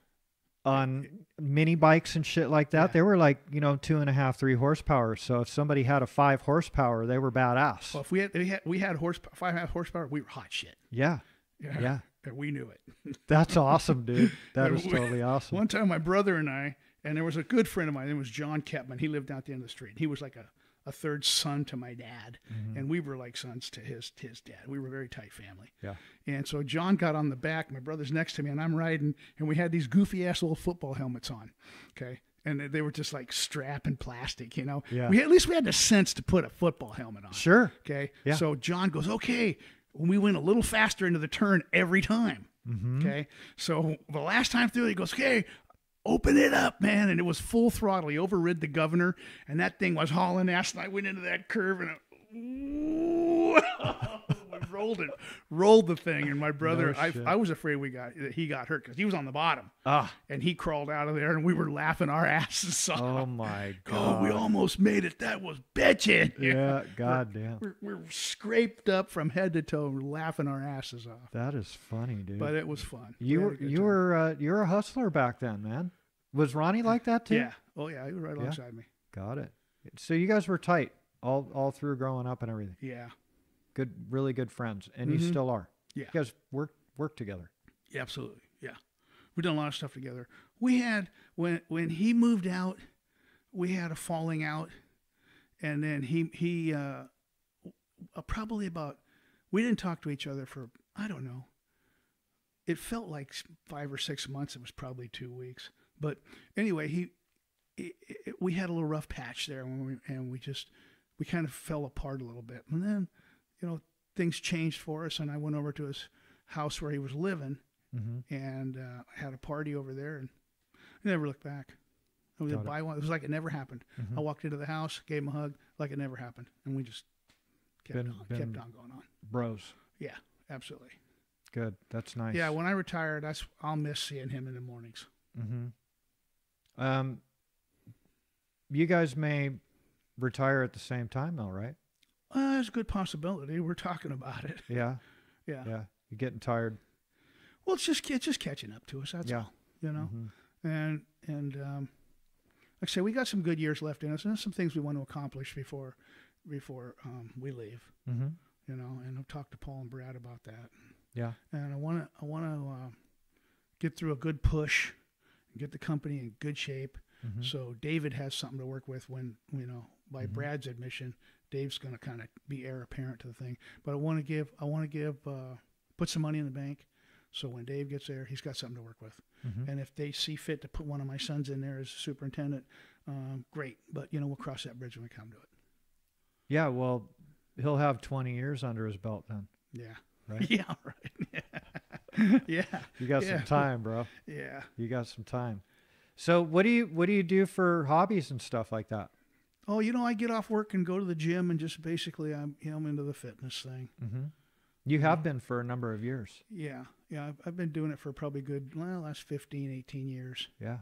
on it, it, mini bikes and shit like that, yeah. they were like, you know, two and a half, three horsepower. So if somebody had a five horsepower, they were badass. Well, if we had, we had, we had horse, five and a half horsepower, we were hot shit. Yeah. Yeah. yeah. We knew it. That's awesome, dude. That is totally awesome. One time my brother and I, and there was a good friend of mine, it was John Kepman. He lived out the end of the street. He was like a, a third son to my dad. Mm-hmm. And we were like sons to his, his dad. We were a very tight family. Yeah. And so John got on the back. My brother's next to me and I'm riding. And we had these goofy ass little football helmets on. Okay. And they were just like strap and plastic, you know, yeah. we, at least we had the sense to put a football helmet on. Sure. Okay. Yeah. So John goes, okay, when we went a little faster into the turn every time. Mm-hmm. Okay. So the last time through, he goes, okay, open it up, man. And it was full throttle. He overrid the governor and that thing was hauling ass. And I went into that curve and it, I rolled it, rolled the thing. And my brother, no I, I was afraid we got, that he got hurt because he was on the bottom ah. and he crawled out of there and we were laughing our asses off. Oh my God. Oh, we almost made it. That was bitching. Yeah. God we're, damn. We're, we're scraped up from head to toe laughing our asses off. That is funny, dude. But it was fun. You we were, you time. were, uh, you were a hustler back then, man. Was Ronnie like that too? Yeah. Oh yeah. He was right alongside yeah. me. Got it. So you guys were tight all, all through growing up and everything. Yeah. Good, really good friends, and mm-hmm. you still are. Yeah, you guys work work together. Yeah, absolutely. Yeah, we've done a lot of stuff together. We had when when he moved out, we had a falling out, and then he he uh, probably about we didn't talk to each other for I don't know. It felt like five or six months. It was probably two weeks, but anyway, he it, it, we had a little rough patch there, and we, and we just we kind of fell apart a little bit, and then. You know, things changed for us, and I went over to his house where he was living, mm-hmm. and uh, had a party over there, and I never looked back. I was buy one. It was like it never happened. Mm-hmm. I walked into the house, gave him a hug, like it never happened, and we just kept been, on, been kept on going on. Bros. Yeah, absolutely. Good. That's nice. Yeah, when I retire, that's I'll miss seeing him in the mornings. Mm-hmm. Um, you guys may retire at the same time, though, right? Uh, it's a good possibility. We're talking about it. Yeah. Yeah. Yeah. You're getting tired. Well, it's just, it's just catching up to us. That's yeah. all, you know, mm-hmm. and, and, um, like I say, we got some good years left in us and some things we want to accomplish before, before, um, we leave, mm-hmm. you know, and I've talked to Paul and Brad about that. Yeah. And I want to, I want to, uh, get through a good push and get the company in good shape. Mm-hmm. So David has something to work with when, you know, by mm-hmm. Brad's admission, Dave's going to kind of be heir apparent to the thing, but I want to give, I want to give, uh, put some money in the bank. So when Dave gets there, he's got something to work with. Mm-hmm. And if they see fit to put one of my sons in there as superintendent, um, great. But you know, we'll cross that bridge when we come to it. Yeah. Well, he'll have twenty years under his belt then. Yeah. Right. Yeah. Right. Yeah. yeah. You got yeah. some time, bro. Yeah. You got some time. So what do you, what do you do for hobbies and stuff like that? Oh, you know, I get off work and go to the gym and just basically I'm, you know, I'm into the fitness thing. Mm-hmm. You have yeah. been for a number of years. Yeah. Yeah. I've, I've been doing it for probably good, well, last fifteen, eighteen years. Yeah.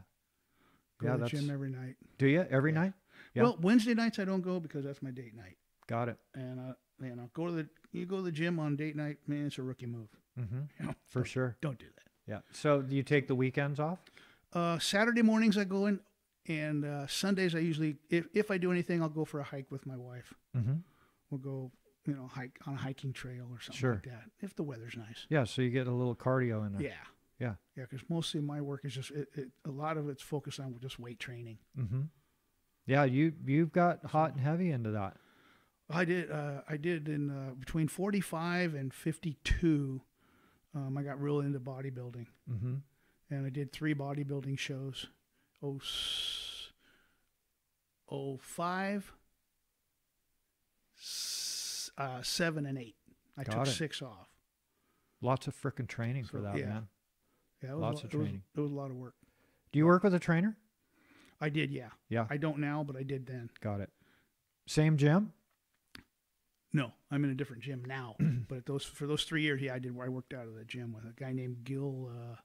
Go yeah, to the gym every night. Do you? Every yeah. night? Yeah. Well, Wednesday nights I don't go because that's my date night. Got it. And, uh, you know, go to the, you go to the gym on date night, man, it's a rookie move. Mm-hmm. You know, for don't, sure. Don't do that. Yeah. So do you take the weekends off? Uh, Saturday mornings I go in. And uh, Sundays, I usually, if, if I do anything, I'll go for a hike with my wife. Mm-hmm. We'll go, you know, hike on a hiking trail or something sure. like that, if the weather's nice. Yeah, so you get a little cardio in there. Yeah. Yeah. Yeah, because mostly my work is just, it, it, a lot of it's focused on just weight training. Mm-hmm. Yeah, you, you've got hot and heavy into that. I did. Uh, I did in uh, between forty-five and fifty-two, um, I got real into bodybuilding. Mm-hmm. And I did three bodybuilding shows. oh five, uh, seven, and eight. I Got took it. six off. Lots of frickin' training so, for that, yeah. man. Yeah, it was lots a, of training. It was, it was a lot of work. Do you work with a trainer? I did, yeah. Yeah. I don't now, but I did then. Got it. Same gym? No, I'm in a different gym now. But at those for those three years, yeah, I did. I worked out of the gym with a guy named Gil uh,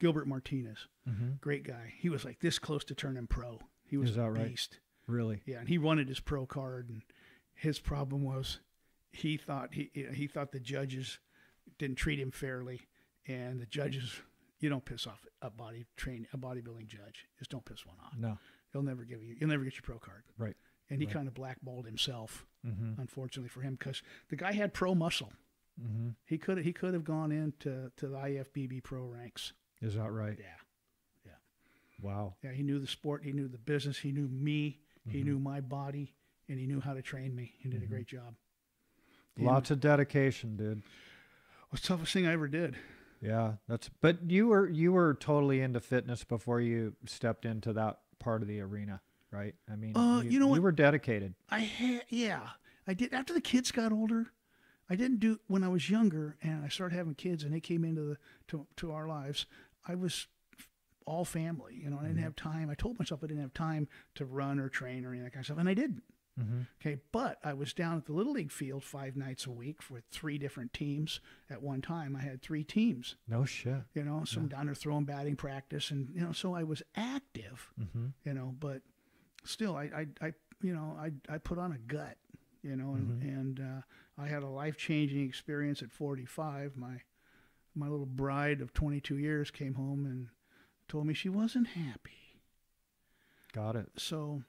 Gilbert Martinez. Mm-hmm. Great guy. He was like this close to turning pro. He was Is that a beast. Right? Really? Yeah, and he wanted his pro card, and his problem was he thought he he thought the judges didn't treat him fairly, and the judges. You don't piss off a body train a bodybuilding judge. Just don't piss one off. No, he'll never give you. You'll never get your pro card. Right. And he right. kind of blackballed himself, mm-hmm. unfortunately for him, because the guy had pro muscle. Mm-hmm. He could he could have gone into to the I F B B pro ranks. Is that right? Yeah, yeah. Wow. Yeah, he knew the sport. He knew the business. He knew me. Mm-hmm. He knew my body, and he knew how to train me. He did mm-hmm. a great job. He Lots knew, of dedication, dude. Was the toughest thing I ever did. Yeah, that's. But you were you were totally into fitness before you stepped into that part of the arena, right? I mean, uh, you, you know, you what? were dedicated. I had, yeah, I did. After the kids got older, I didn't do when I was younger, and I started having kids, and they came into the to to our lives. I was all family, you know. Mm-hmm. I didn't have time. I told myself I didn't have time to run or train or any of that kind of stuff, and I didn't. Mm-hmm. Okay, but I was down at the Little League field five nights a week for three different teams at one time. I had three teams. No shit. You know, so yeah. I'm down there throwing batting practice, and you know, so I was active. Mm-hmm. You know, but still, I, I, I you know, I, I put on a gut. You know, and mm-hmm. and uh, I had a life changing experience at forty-five. My my little bride of twenty-two years came home and told me she wasn't happy. Got it. So.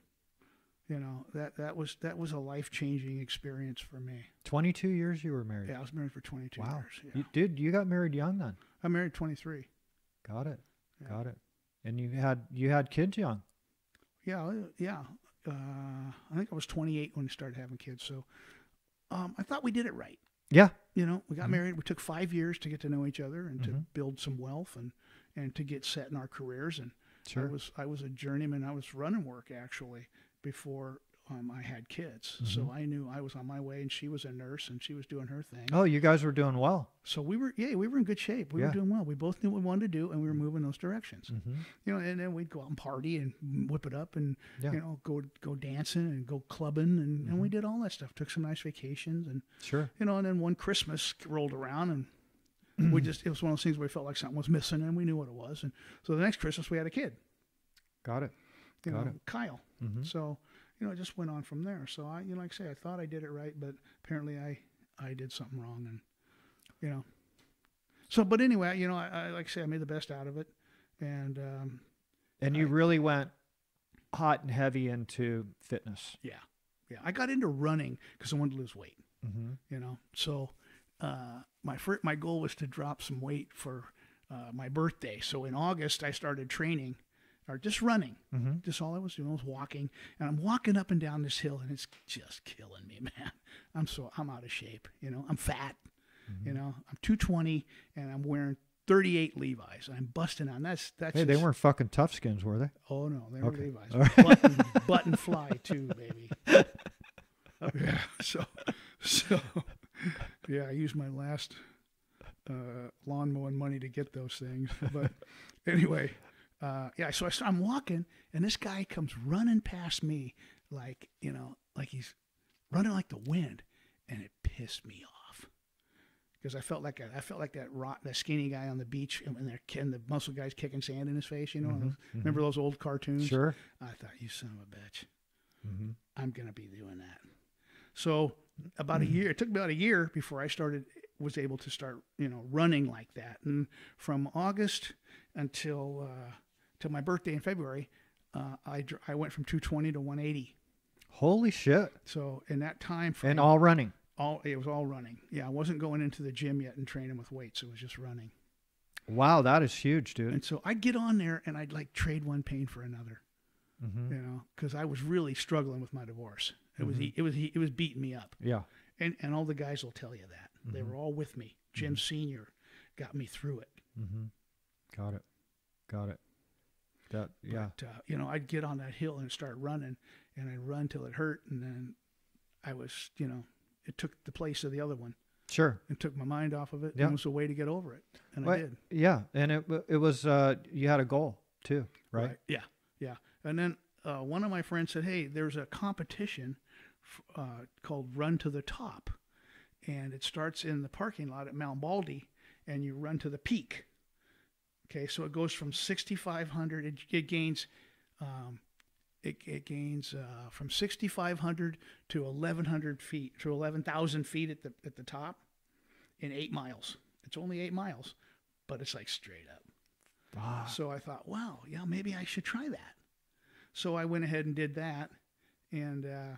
You know, that, that was that was a life-changing experience for me. twenty-two years you were married? Yeah, I was married for twenty-two wow. years. Yeah. You, dude, you got married young then? I married twenty-three. Got it. Yeah. Got it. And you had you had kids young? Yeah. yeah. Uh, I think I was twenty-eight when I started having kids. So um, I thought we did it right. Yeah. You know, we got mm-hmm. married. We took five years to get to know each other and mm-hmm. to build some wealth and, and to get set in our careers. And sure. I was I was a journeyman. I was running work, actually. Before um, I had kids. Mm-hmm. So I knew I was on my way, and she was a nurse, and she was doing her thing. Oh, you guys were doing well. So we were, yeah, we were in good shape. We yeah. were doing well. We both knew what we wanted to do, and we were moving those directions. Mm-hmm. You know, and then we'd go out and party and whip it up and, yeah. you know, go go dancing and go clubbing, and, mm-hmm. and we did all that stuff. Took some nice vacations. And sure. You know, and then one Christmas rolled around, and mm-hmm. we just, it was one of those things where we felt like something was missing, and we knew what it was. And so the next Christmas, we had a kid. Got it. You Got know, it. Kyle. Mm-hmm. So, you know, it just went on from there. So I, you know, like I say, I thought I did it right, but apparently I, I did something wrong, and, you know, so, but anyway, you know, I, I like I say, I made the best out of it. And, um, and you I, really went hot and heavy into fitness. Yeah. Yeah. I got into running cause I wanted to lose weight, mm-hmm. you know? So, uh, my first, my goal was to drop some weight for, uh, my birthday. So in August I started training. Or just running. Mm-hmm. Just all I was doing was walking. And I'm walking up and down this hill, and it's just killing me, man. I'm so I'm out of shape. You know, I'm fat. Mm-hmm. You know, I'm two twenty, and I'm wearing thirty-eight Levi's. And I'm busting on. That's that's. Hey, just, they weren't fucking tough skins, were they? Oh no, they okay. were Levi's. All right. Button, button fly too, baby. Yeah. So, so, yeah. I used my last uh, lawn mowing money to get those things, but anyway. Uh, yeah, so I start, I'm walking, and this guy comes running past me like, you know, like he's running like the wind, and it pissed me off because I felt like a, I felt like that rock, that skinny guy on the beach, and when they're and the muscle guy's kicking sand in his face, you know. Mm-hmm, remember mm-hmm. those old cartoons? Sure. I thought, you son of a bitch, mm-hmm. I'm gonna be doing that. So about mm-hmm. a year, it took about a year before I started was able to start, you know, running like that, and from August until. Uh, To my birthday in February, uh, I I went from two twenty to one eighty. Holy shit! So in that time frame, and all running, all it was all running. Yeah, I wasn't going into the gym yet and training with weights. It was just running. Wow, that is huge, dude. And so I'd get on there and I'd like trade one pain for another, mm-hmm. you know, because I was really struggling with my divorce. It mm-hmm. was it was it was beating me up. Yeah, and and all the guys will tell you that mm-hmm. they were all with me. Jim mm-hmm. Senior got me through it. Mm-hmm. Got it. Got it. That, yeah, but, uh, you know, I'd get on that hill and start running, and I'd run till it hurt, and then I was, you know, it took the place of the other one. Sure. It took my mind off of it. Yeah. And it was a way to get over it. And well, I did. Yeah. And it, it was, uh, you had a goal too, right? Right. Yeah. Yeah. And then uh, one of my friends said, hey, there's a competition uh, called Run to the Top. And it starts in the parking lot at Mount Baldy, and you run to the peak. Okay. So it goes from sixty-five hundred, it, it gains, um, It, it gains uh, from sixty-five hundred to eleven hundred feet, to eleven thousand feet at the at the top in eight miles. It's only eight miles, but it's like straight up. Ah. So I thought, wow, yeah, maybe I should try that. So I went ahead and did that, and uh,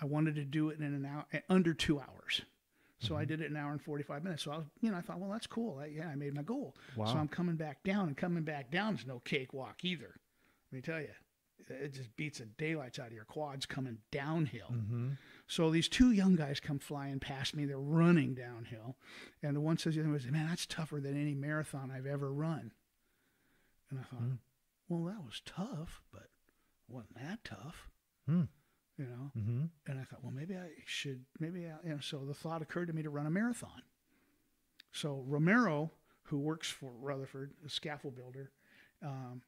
I wanted to do it in an hour, under two hours. So mm-hmm. I did it an hour and forty-five minutes. So I was, you know, I thought, well, that's cool. I, yeah, I made my goal. Wow. So I'm coming back down, and coming back down is no cakewalk either. Let me tell you. It just beats the daylights out of your quads coming downhill. Mm-hmm. So these two young guys come flying past me. They're running downhill. And the one says, man, that's tougher than any marathon I've ever run. And I thought, mm. well, that was tough, but it wasn't that tough, mm. you know? Mm-hmm. And I thought, well, maybe I should, maybe I, you know, so the thought occurred to me to run a marathon. So Romero, who works for Rutherford, a scaffold builder, um,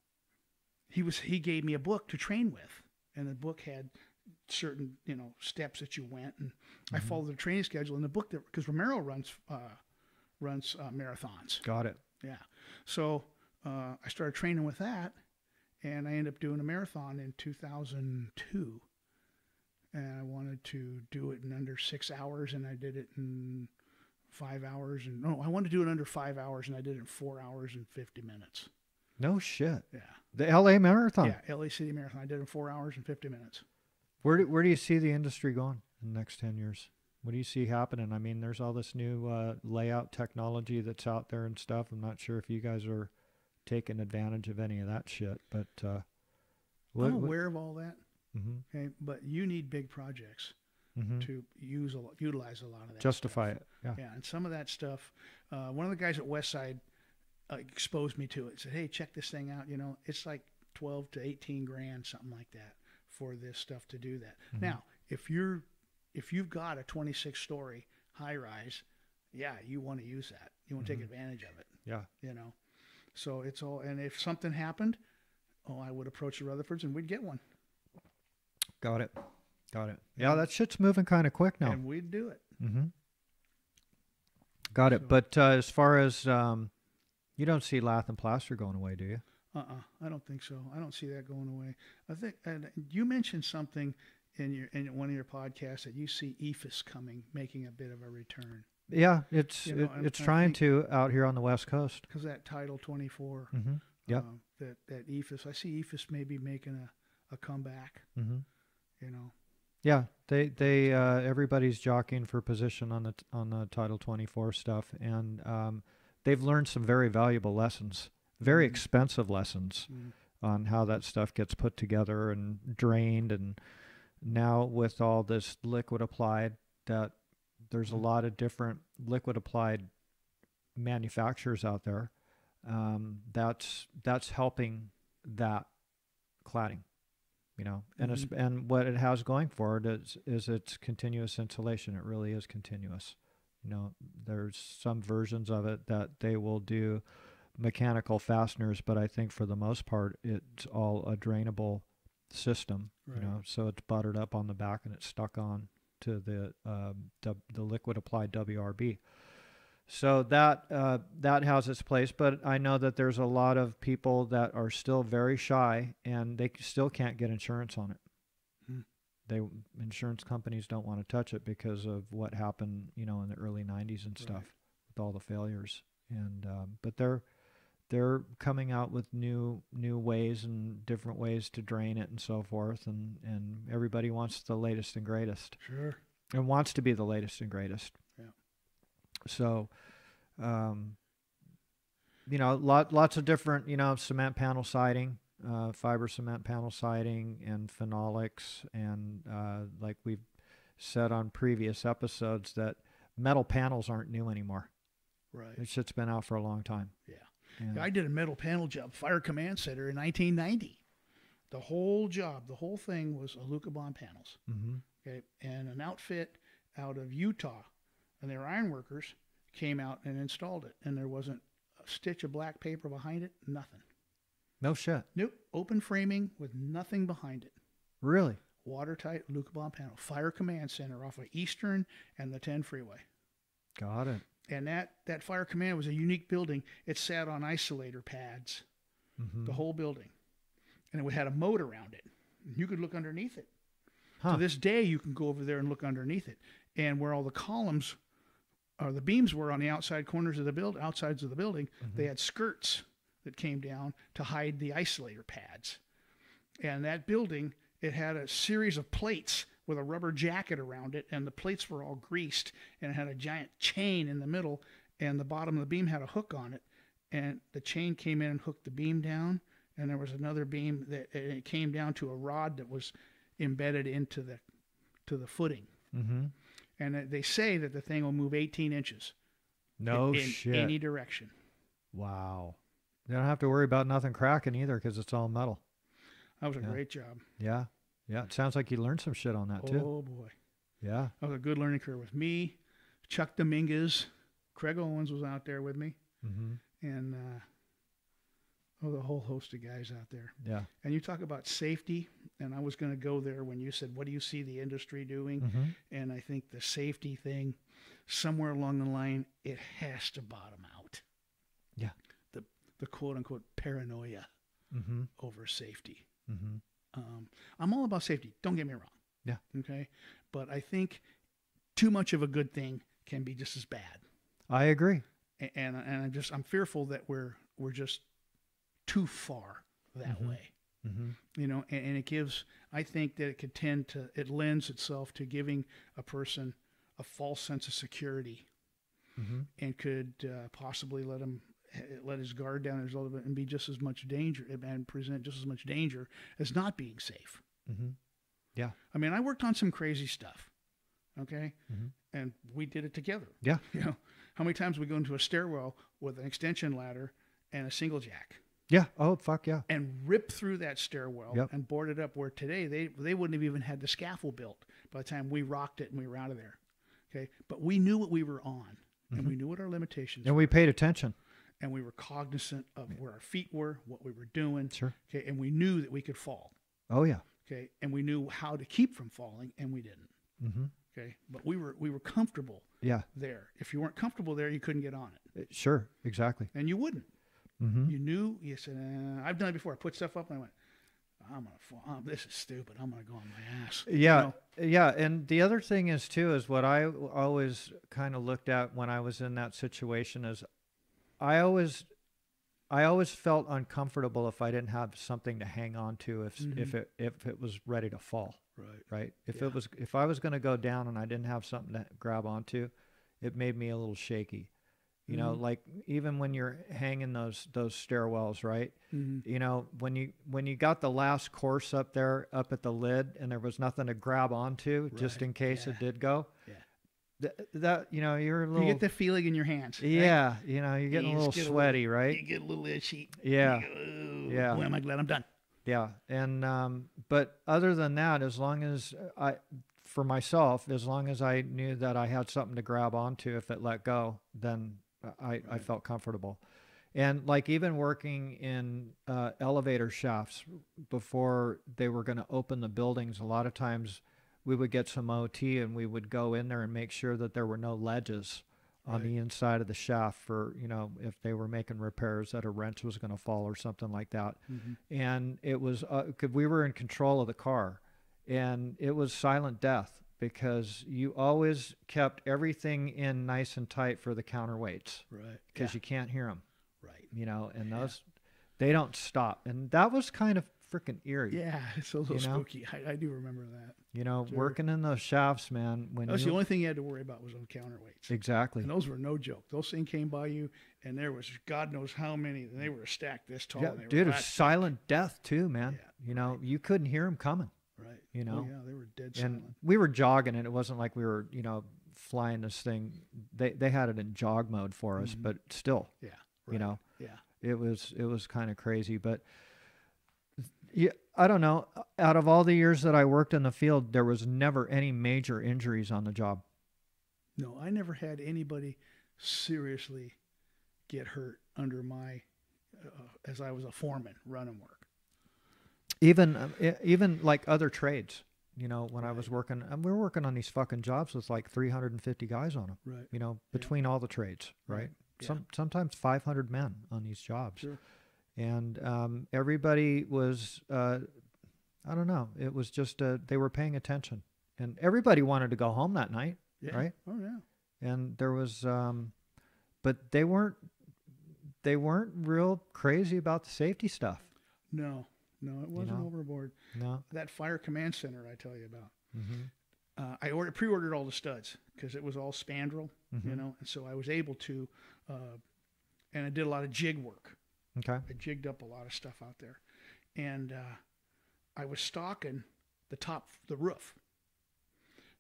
He was. He gave me a book to train with, and the book had certain, you know, steps that you went, and mm-hmm. I followed the training schedule in the book that because Romero runs uh, runs uh, marathons. Got it. Yeah. So uh, I started training with that, and I ended up doing a marathon in two thousand two, and I wanted to do it in under six hours, and I did it in five hours, and no, I wanted to do it under five hours, and I did it in four hours and fifty minutes. No shit. Yeah. The L A Marathon. Yeah, L A City Marathon. I did it in four hours and fifty minutes. Where do, where do you see the industry going in the next ten years? What do you see happening? I mean, there's all this new uh, layout technology that's out there and stuff. I'm not sure if you guys are taking advantage of any of that shit, but uh, what, I'm aware what? of all that. Mm-hmm. Okay, but you need big projects mm-hmm. to use a, utilize a lot of that. Justify stuff. it. Yeah. Yeah, and some of that stuff. Uh, one of the guys at Westside. Uh, exposed me to it. Said, hey, check this thing out. You know, it's like twelve to eighteen grand, something like that, for this stuff to do that. Mm-hmm. Now, if you're, if you've got a twenty-six story high rise, yeah, you want to use that. You want to mm-hmm. take advantage of it. Yeah, you know. So it's all. And if something happened, oh, I would approach the Rutherfords and we'd get one. Got it. Got it. Yeah, that shit's moving kind of quick now. And we'd do it. Mm-hmm. Got it. So, but uh, as far as um. You don't see lath and plaster going away, do you? Uh-uh. I don't think so. I don't see that going away. I think uh, you mentioned something in your in one of your podcasts that you see E F I S coming, making a bit of a return. Yeah, it's you know, it, it's trying to out here on the West Coast. Because that Title twenty-four, mm-hmm. yep. um, that, that E F I S, I see E F I S maybe making a, a comeback, mm-hmm. you know. Yeah, they they uh, everybody's jockeying for position on the, on the Title twenty-four stuff, and um, they've learned some very valuable lessons, very mm-hmm. expensive lessons mm-hmm. on how that stuff gets put together and drained. And now with all this liquid applied, that there's mm-hmm. a lot of different liquid applied manufacturers out there. Um, that's, that's helping that cladding, you know, and, mm-hmm. it's, and what it has going for it is, is its continuous insulation. It really is continuous. You know, there's some versions of it that they will do mechanical fasteners, but I think for the most part, it's all a drainable system, right. You know, so it's buttered up on the back and it's stuck on to the, uh, the, the liquid applied W R B. So that, uh, that has its place, but I know that there's a lot of people that are still very shy and they still can't get insurance on it. They insurance companies don't want to touch it because of what happened, you know, in the early nineties and stuff, right. with all the failures. And um, but they're they're coming out with new new ways and different ways to drain it and so forth. And and everybody wants the latest and greatest. Sure. And wants to be the latest and greatest. Yeah. So, um, you know, lot lots of different, you know, cement panel siding. Uh, fiber cement panel siding and phenolics, and uh, like we've said on previous episodes, that metal panels aren't new anymore. Right. This shit's been out for a long time. Yeah. And I did a metal panel job, Fire Command Center, in nineteen ninety. The whole job, the whole thing was Alucobond panels. Mm-hmm. Okay. And an outfit out of Utah and they were iron workers, came out and installed it. And there wasn't a stitch of black paper behind it, nothing. No shit. Nope. Open framing with nothing behind it. Really? Watertight Luca Bomb panel. Fire Command Center off of Eastern and the ten freeway. Got it. And that, that Fire Command was a unique building. It sat on isolator pads, mm-hmm. the whole building. And it had a moat around it. You could look underneath it. Huh. To this day, you can go over there and look underneath it. And where all the columns or the beams were on the outside corners of the build, outsides of the building, mm-hmm. they had skirts that came down to hide the isolator pads. And that building, it had a series of plates with a rubber jacket around it, and the plates were all greased, and it had a giant chain in the middle, and the bottom of the beam had a hook on it, and the chain came in and hooked the beam down, and there was another beam that it came down to a rod that was embedded into the to the footing. Mm-hmm. And they say that the thing will move eighteen inches. No in, in shit. In any direction. Wow. You don't have to worry about nothing cracking either because it's all metal. That was a yeah. great job. Yeah. Yeah. It sounds like you learned some shit on that too. Oh, boy. Yeah. That was a good learning curve with me. Chuck Dominguez. Craig Owens was out there with me. Mm-hmm. And uh, oh, the whole host of guys out there. Yeah. And you talk about safety. And I was going to go there when you said, what do you see the industry doing? Mm-hmm. And I think the safety thing, somewhere along the line, it has to bottom out. Yeah. The, the quote-unquote paranoia mm-hmm. over safety. Mm-hmm. Um, I'm all about safety. Don't get me wrong. Yeah. Okay. But I think too much of a good thing can be just as bad. I agree. And and, and I'm just I'm fearful that we're we're just too far that mm-hmm. way. Mm-hmm. You know, and, and it gives. I think that it could tend to. It lends itself to giving a person a false sense of security, mm-hmm. and could uh, possibly let him. let his guard down as a little bit and be just as much danger and present just as much danger as not being safe. Mm-hmm. Yeah. I mean, I worked on some crazy stuff. Okay. Mm-hmm. And we did it together. Yeah. You know, how many times we go into a stairwell with an extension ladder and a single jack. Yeah. Oh, fuck yeah. And rip through that stairwell yep. and board it up where today they, they wouldn't have even had the scaffold built by the time we rocked it and we were out of there. Okay. But we knew what we were on mm-hmm. and we knew what our limitations and were. And we paid attention. And we were cognizant of where our feet were, what we were doing. Sure. Okay. And we knew that we could fall. Oh yeah. Okay. And we knew how to keep from falling, and we didn't. Mm-hmm. Okay. But we were we were comfortable. Yeah. There. If you weren't comfortable there, you couldn't get on it. it sure. Exactly. And you wouldn't. Mm-hmm. You knew. You said, uh, "I've done it before." I put stuff up, and I went, "I'm gonna fall. Oh, this is stupid. I'm gonna go on my ass." Yeah. You know? Yeah. And the other thing is too is what I always kind of looked at when I was in that situation is. I always, I always felt uncomfortable if I didn't have something to hang on to, if mm-hmm. if it if it was ready to fall, right? Right. If yeah. it was, if I was going to go down and I didn't have something to grab onto, it made me a little shaky. You mm-hmm. know, like even when you're hanging those those stairwells, right? Mm-hmm. You know, when you when you got the last course up there, up at the lid, and there was nothing to grab onto, right. just in case yeah. it did go. Yeah. That, that you know you're a little, you get the feeling in your hands right? yeah you know you're getting you a little get sweaty a little, right you get a little itchy yeah go, yeah boy am I glad I'm done yeah and um but other than that, as long as I for myself as long as I knew that I had something to grab onto if it let go, then I right. I felt comfortable. And like even working in uh elevator shafts before they were going to open the buildings, a lot of times we would get some O T and we would go in there and make sure that there were no ledges on right. the inside of the shaft for, you know, if they were making repairs that a wrench was going to fall or something like that. Mm-hmm. And it was, uh, 'cause we were in control of the car, and it was silent death because you always kept everything in nice and tight for the counterweights. Right. 'Cause yeah. you can't hear them. Right. You know, and yeah. those, they don't stop. And that was kind of freaking eerie. Yeah, it's a little you know? spooky. I, I do remember that. You know, sure. working in those shafts, man. When That's you... the only thing you had to worry about was on counterweights. Exactly. And those were no joke. Those things came by you, and there was God knows how many. And they were stacked this tall. Yeah, and they dude, were it's silent death too, man. Yeah, you know, right. you couldn't hear them coming. Right. You know. Oh, yeah, they were dead silent. And we were jogging, and it wasn't like we were, you know, flying this thing. They they had it in jog mode for us, mm-hmm. but still. Yeah. Right. You know. Yeah. It was it was kind of crazy, but. Yeah, I don't know. Out of all the years that I worked in the field, there was never any major injuries on the job. No, I never had anybody seriously get hurt under my, uh, as I was a foreman, running work. Even, um, even like other trades, you know, when right. I was working, and we were working on these fucking jobs with like three hundred fifty guys on them, right. you know, between yeah. all the trades, right? right. Yeah. Some, sometimes five hundred men on these jobs. Sure. And um, everybody was, uh, I don't know, it was just, uh, they were paying attention. And everybody wanted to go home that night, yeah. right? Oh, yeah. And there was, um, but they weren't, they weren't real crazy about the safety stuff. No, no, it wasn't you know? overboard. No. That Fire Command Center I tell you about. Mm-hmm. Uh, I ordered, pre-ordered all the studs because it was all spandrel, mm-hmm. you know, and so I was able to, uh, and I did a lot of jig work. Okay. I jigged up a lot of stuff out there, and uh, I was stocking the top, the roof.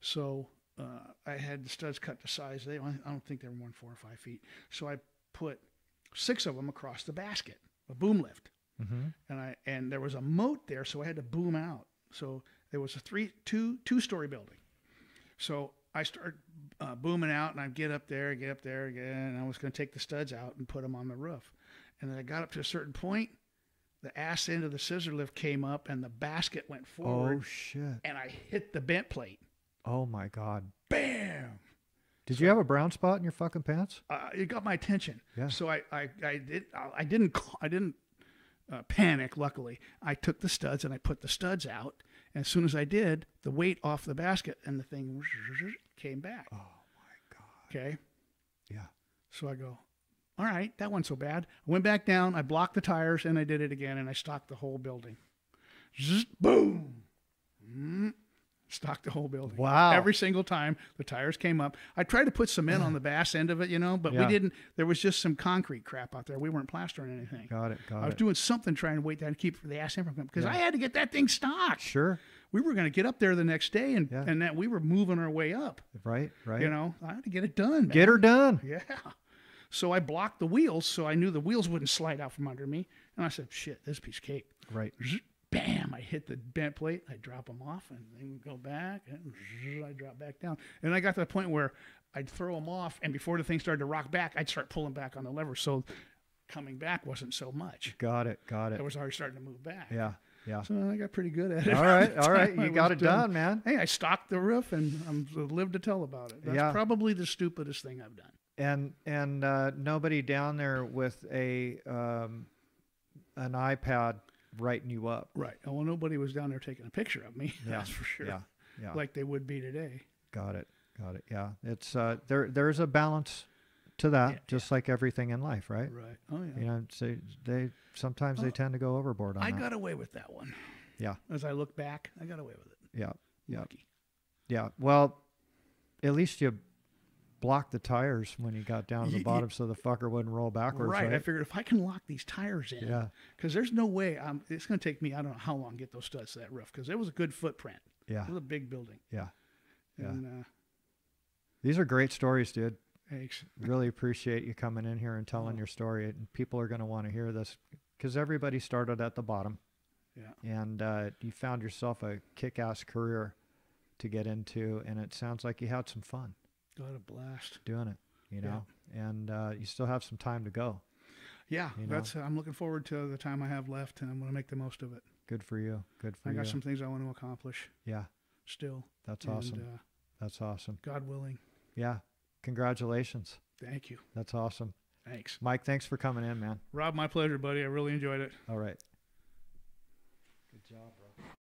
So uh, I had the studs cut to size. They, I don't think they were more than four or five feet. So I put six of them across the basket, a boom lift, mm-hmm. and I and there was a moat there, so I had to boom out. So there was a three, two, two-story building. So I started uh, booming out, and I get up there, get up there again, and I was going to take the studs out and put them on the roof. And then I got up to a certain point, the ass end of the scissor lift came up, and the basket went forward. Oh, shit. And I hit the bent plate. Oh, my God. Bam! Did so, you have a brown spot in your fucking pants? Uh, it got my attention. Yeah. So I, I, I, did, I didn't, I didn't uh, panic, luckily. I took the studs, and I put the studs out. And as soon as I did, the weight off the basket, and the thing came back. Oh, my God. Okay? Yeah. So I go... all right, that wasn't so bad. I went back down, I blocked the tires, and I did it again, and I stocked the whole building. Zzz, boom. Mm, stocked the whole building. Wow. Every single time the tires came up. I tried to put cement on the bass end of it, you know, but yeah. we didn't. There was just some concrete crap out there. We weren't plastering anything. Got it, got it. I was doing something trying to wait down to keep the ass end from coming because yeah. I had to get that thing stocked. Sure. We were going to get up there the next day, and, yeah. and that we were moving our way up. Right, right. You know, I had to get it done. Man. Get her done. Yeah. So I blocked the wheels so I knew the wheels wouldn't slide out from under me. And I said, shit, this piece of cake. Right. Bam, I hit the bent plate. I drop them off and then go back. And I drop back down. And I got to the point where I'd throw them off. And before the thing started to rock back, I'd start pulling back on the lever. So coming back wasn't so much. Got it. Got it. It was already starting to move back. Yeah. Yeah. So I got pretty good at it. All right. All right. You got it done, man. Hey, I stocked the roof and I'm lived to tell about it. That's yeah. probably the stupidest thing I've done. And and uh, nobody down there with a um, an iPad writing you up. Right. Well, nobody was down there taking a picture of me. Yeah. That's for sure. Yeah. Yeah. Like they would be today. Got it. Got it. Yeah. It's uh, there. There's a balance to that, yeah, just yeah. like everything in life, right? Right. Oh yeah. You know, so they sometimes oh, they tend to go overboard on I that. Got away with that one. Yeah. As I look back, I got away with it. Yeah. Yeah. Lucky. Yeah. Well, at least you. Block the tires when you got down to the you, bottom, you, so the fucker wouldn't roll backwards. Right. right. I figured if I can lock these tires in, yeah, because there's no way I'm. It's going to take me. I don't know how long to get those studs to that roof because it was a good footprint. Yeah. It was a big building. Yeah. And, yeah. Uh, these are great stories, dude. Thanks. Really appreciate you coming in here and telling oh. your story. And people are going to want to hear this because everybody started at the bottom. Yeah. And uh, you found yourself a kick-ass career to get into, and it sounds like you had some fun. Got a blast doing it, you know, yeah. and uh, you still have some time to go. Yeah, you know? that's. I'm looking forward to the time I have left, and I'm going to make the most of it. Good for you. Good for I you. I got some things I want to accomplish. Yeah. Still. That's and, awesome. Uh, that's awesome. God willing. Yeah. Congratulations. Thank you. That's awesome. Thanks, Mike. Thanks for coming in, man. Rob, my pleasure, buddy. I really enjoyed it. All right. Good job, bro.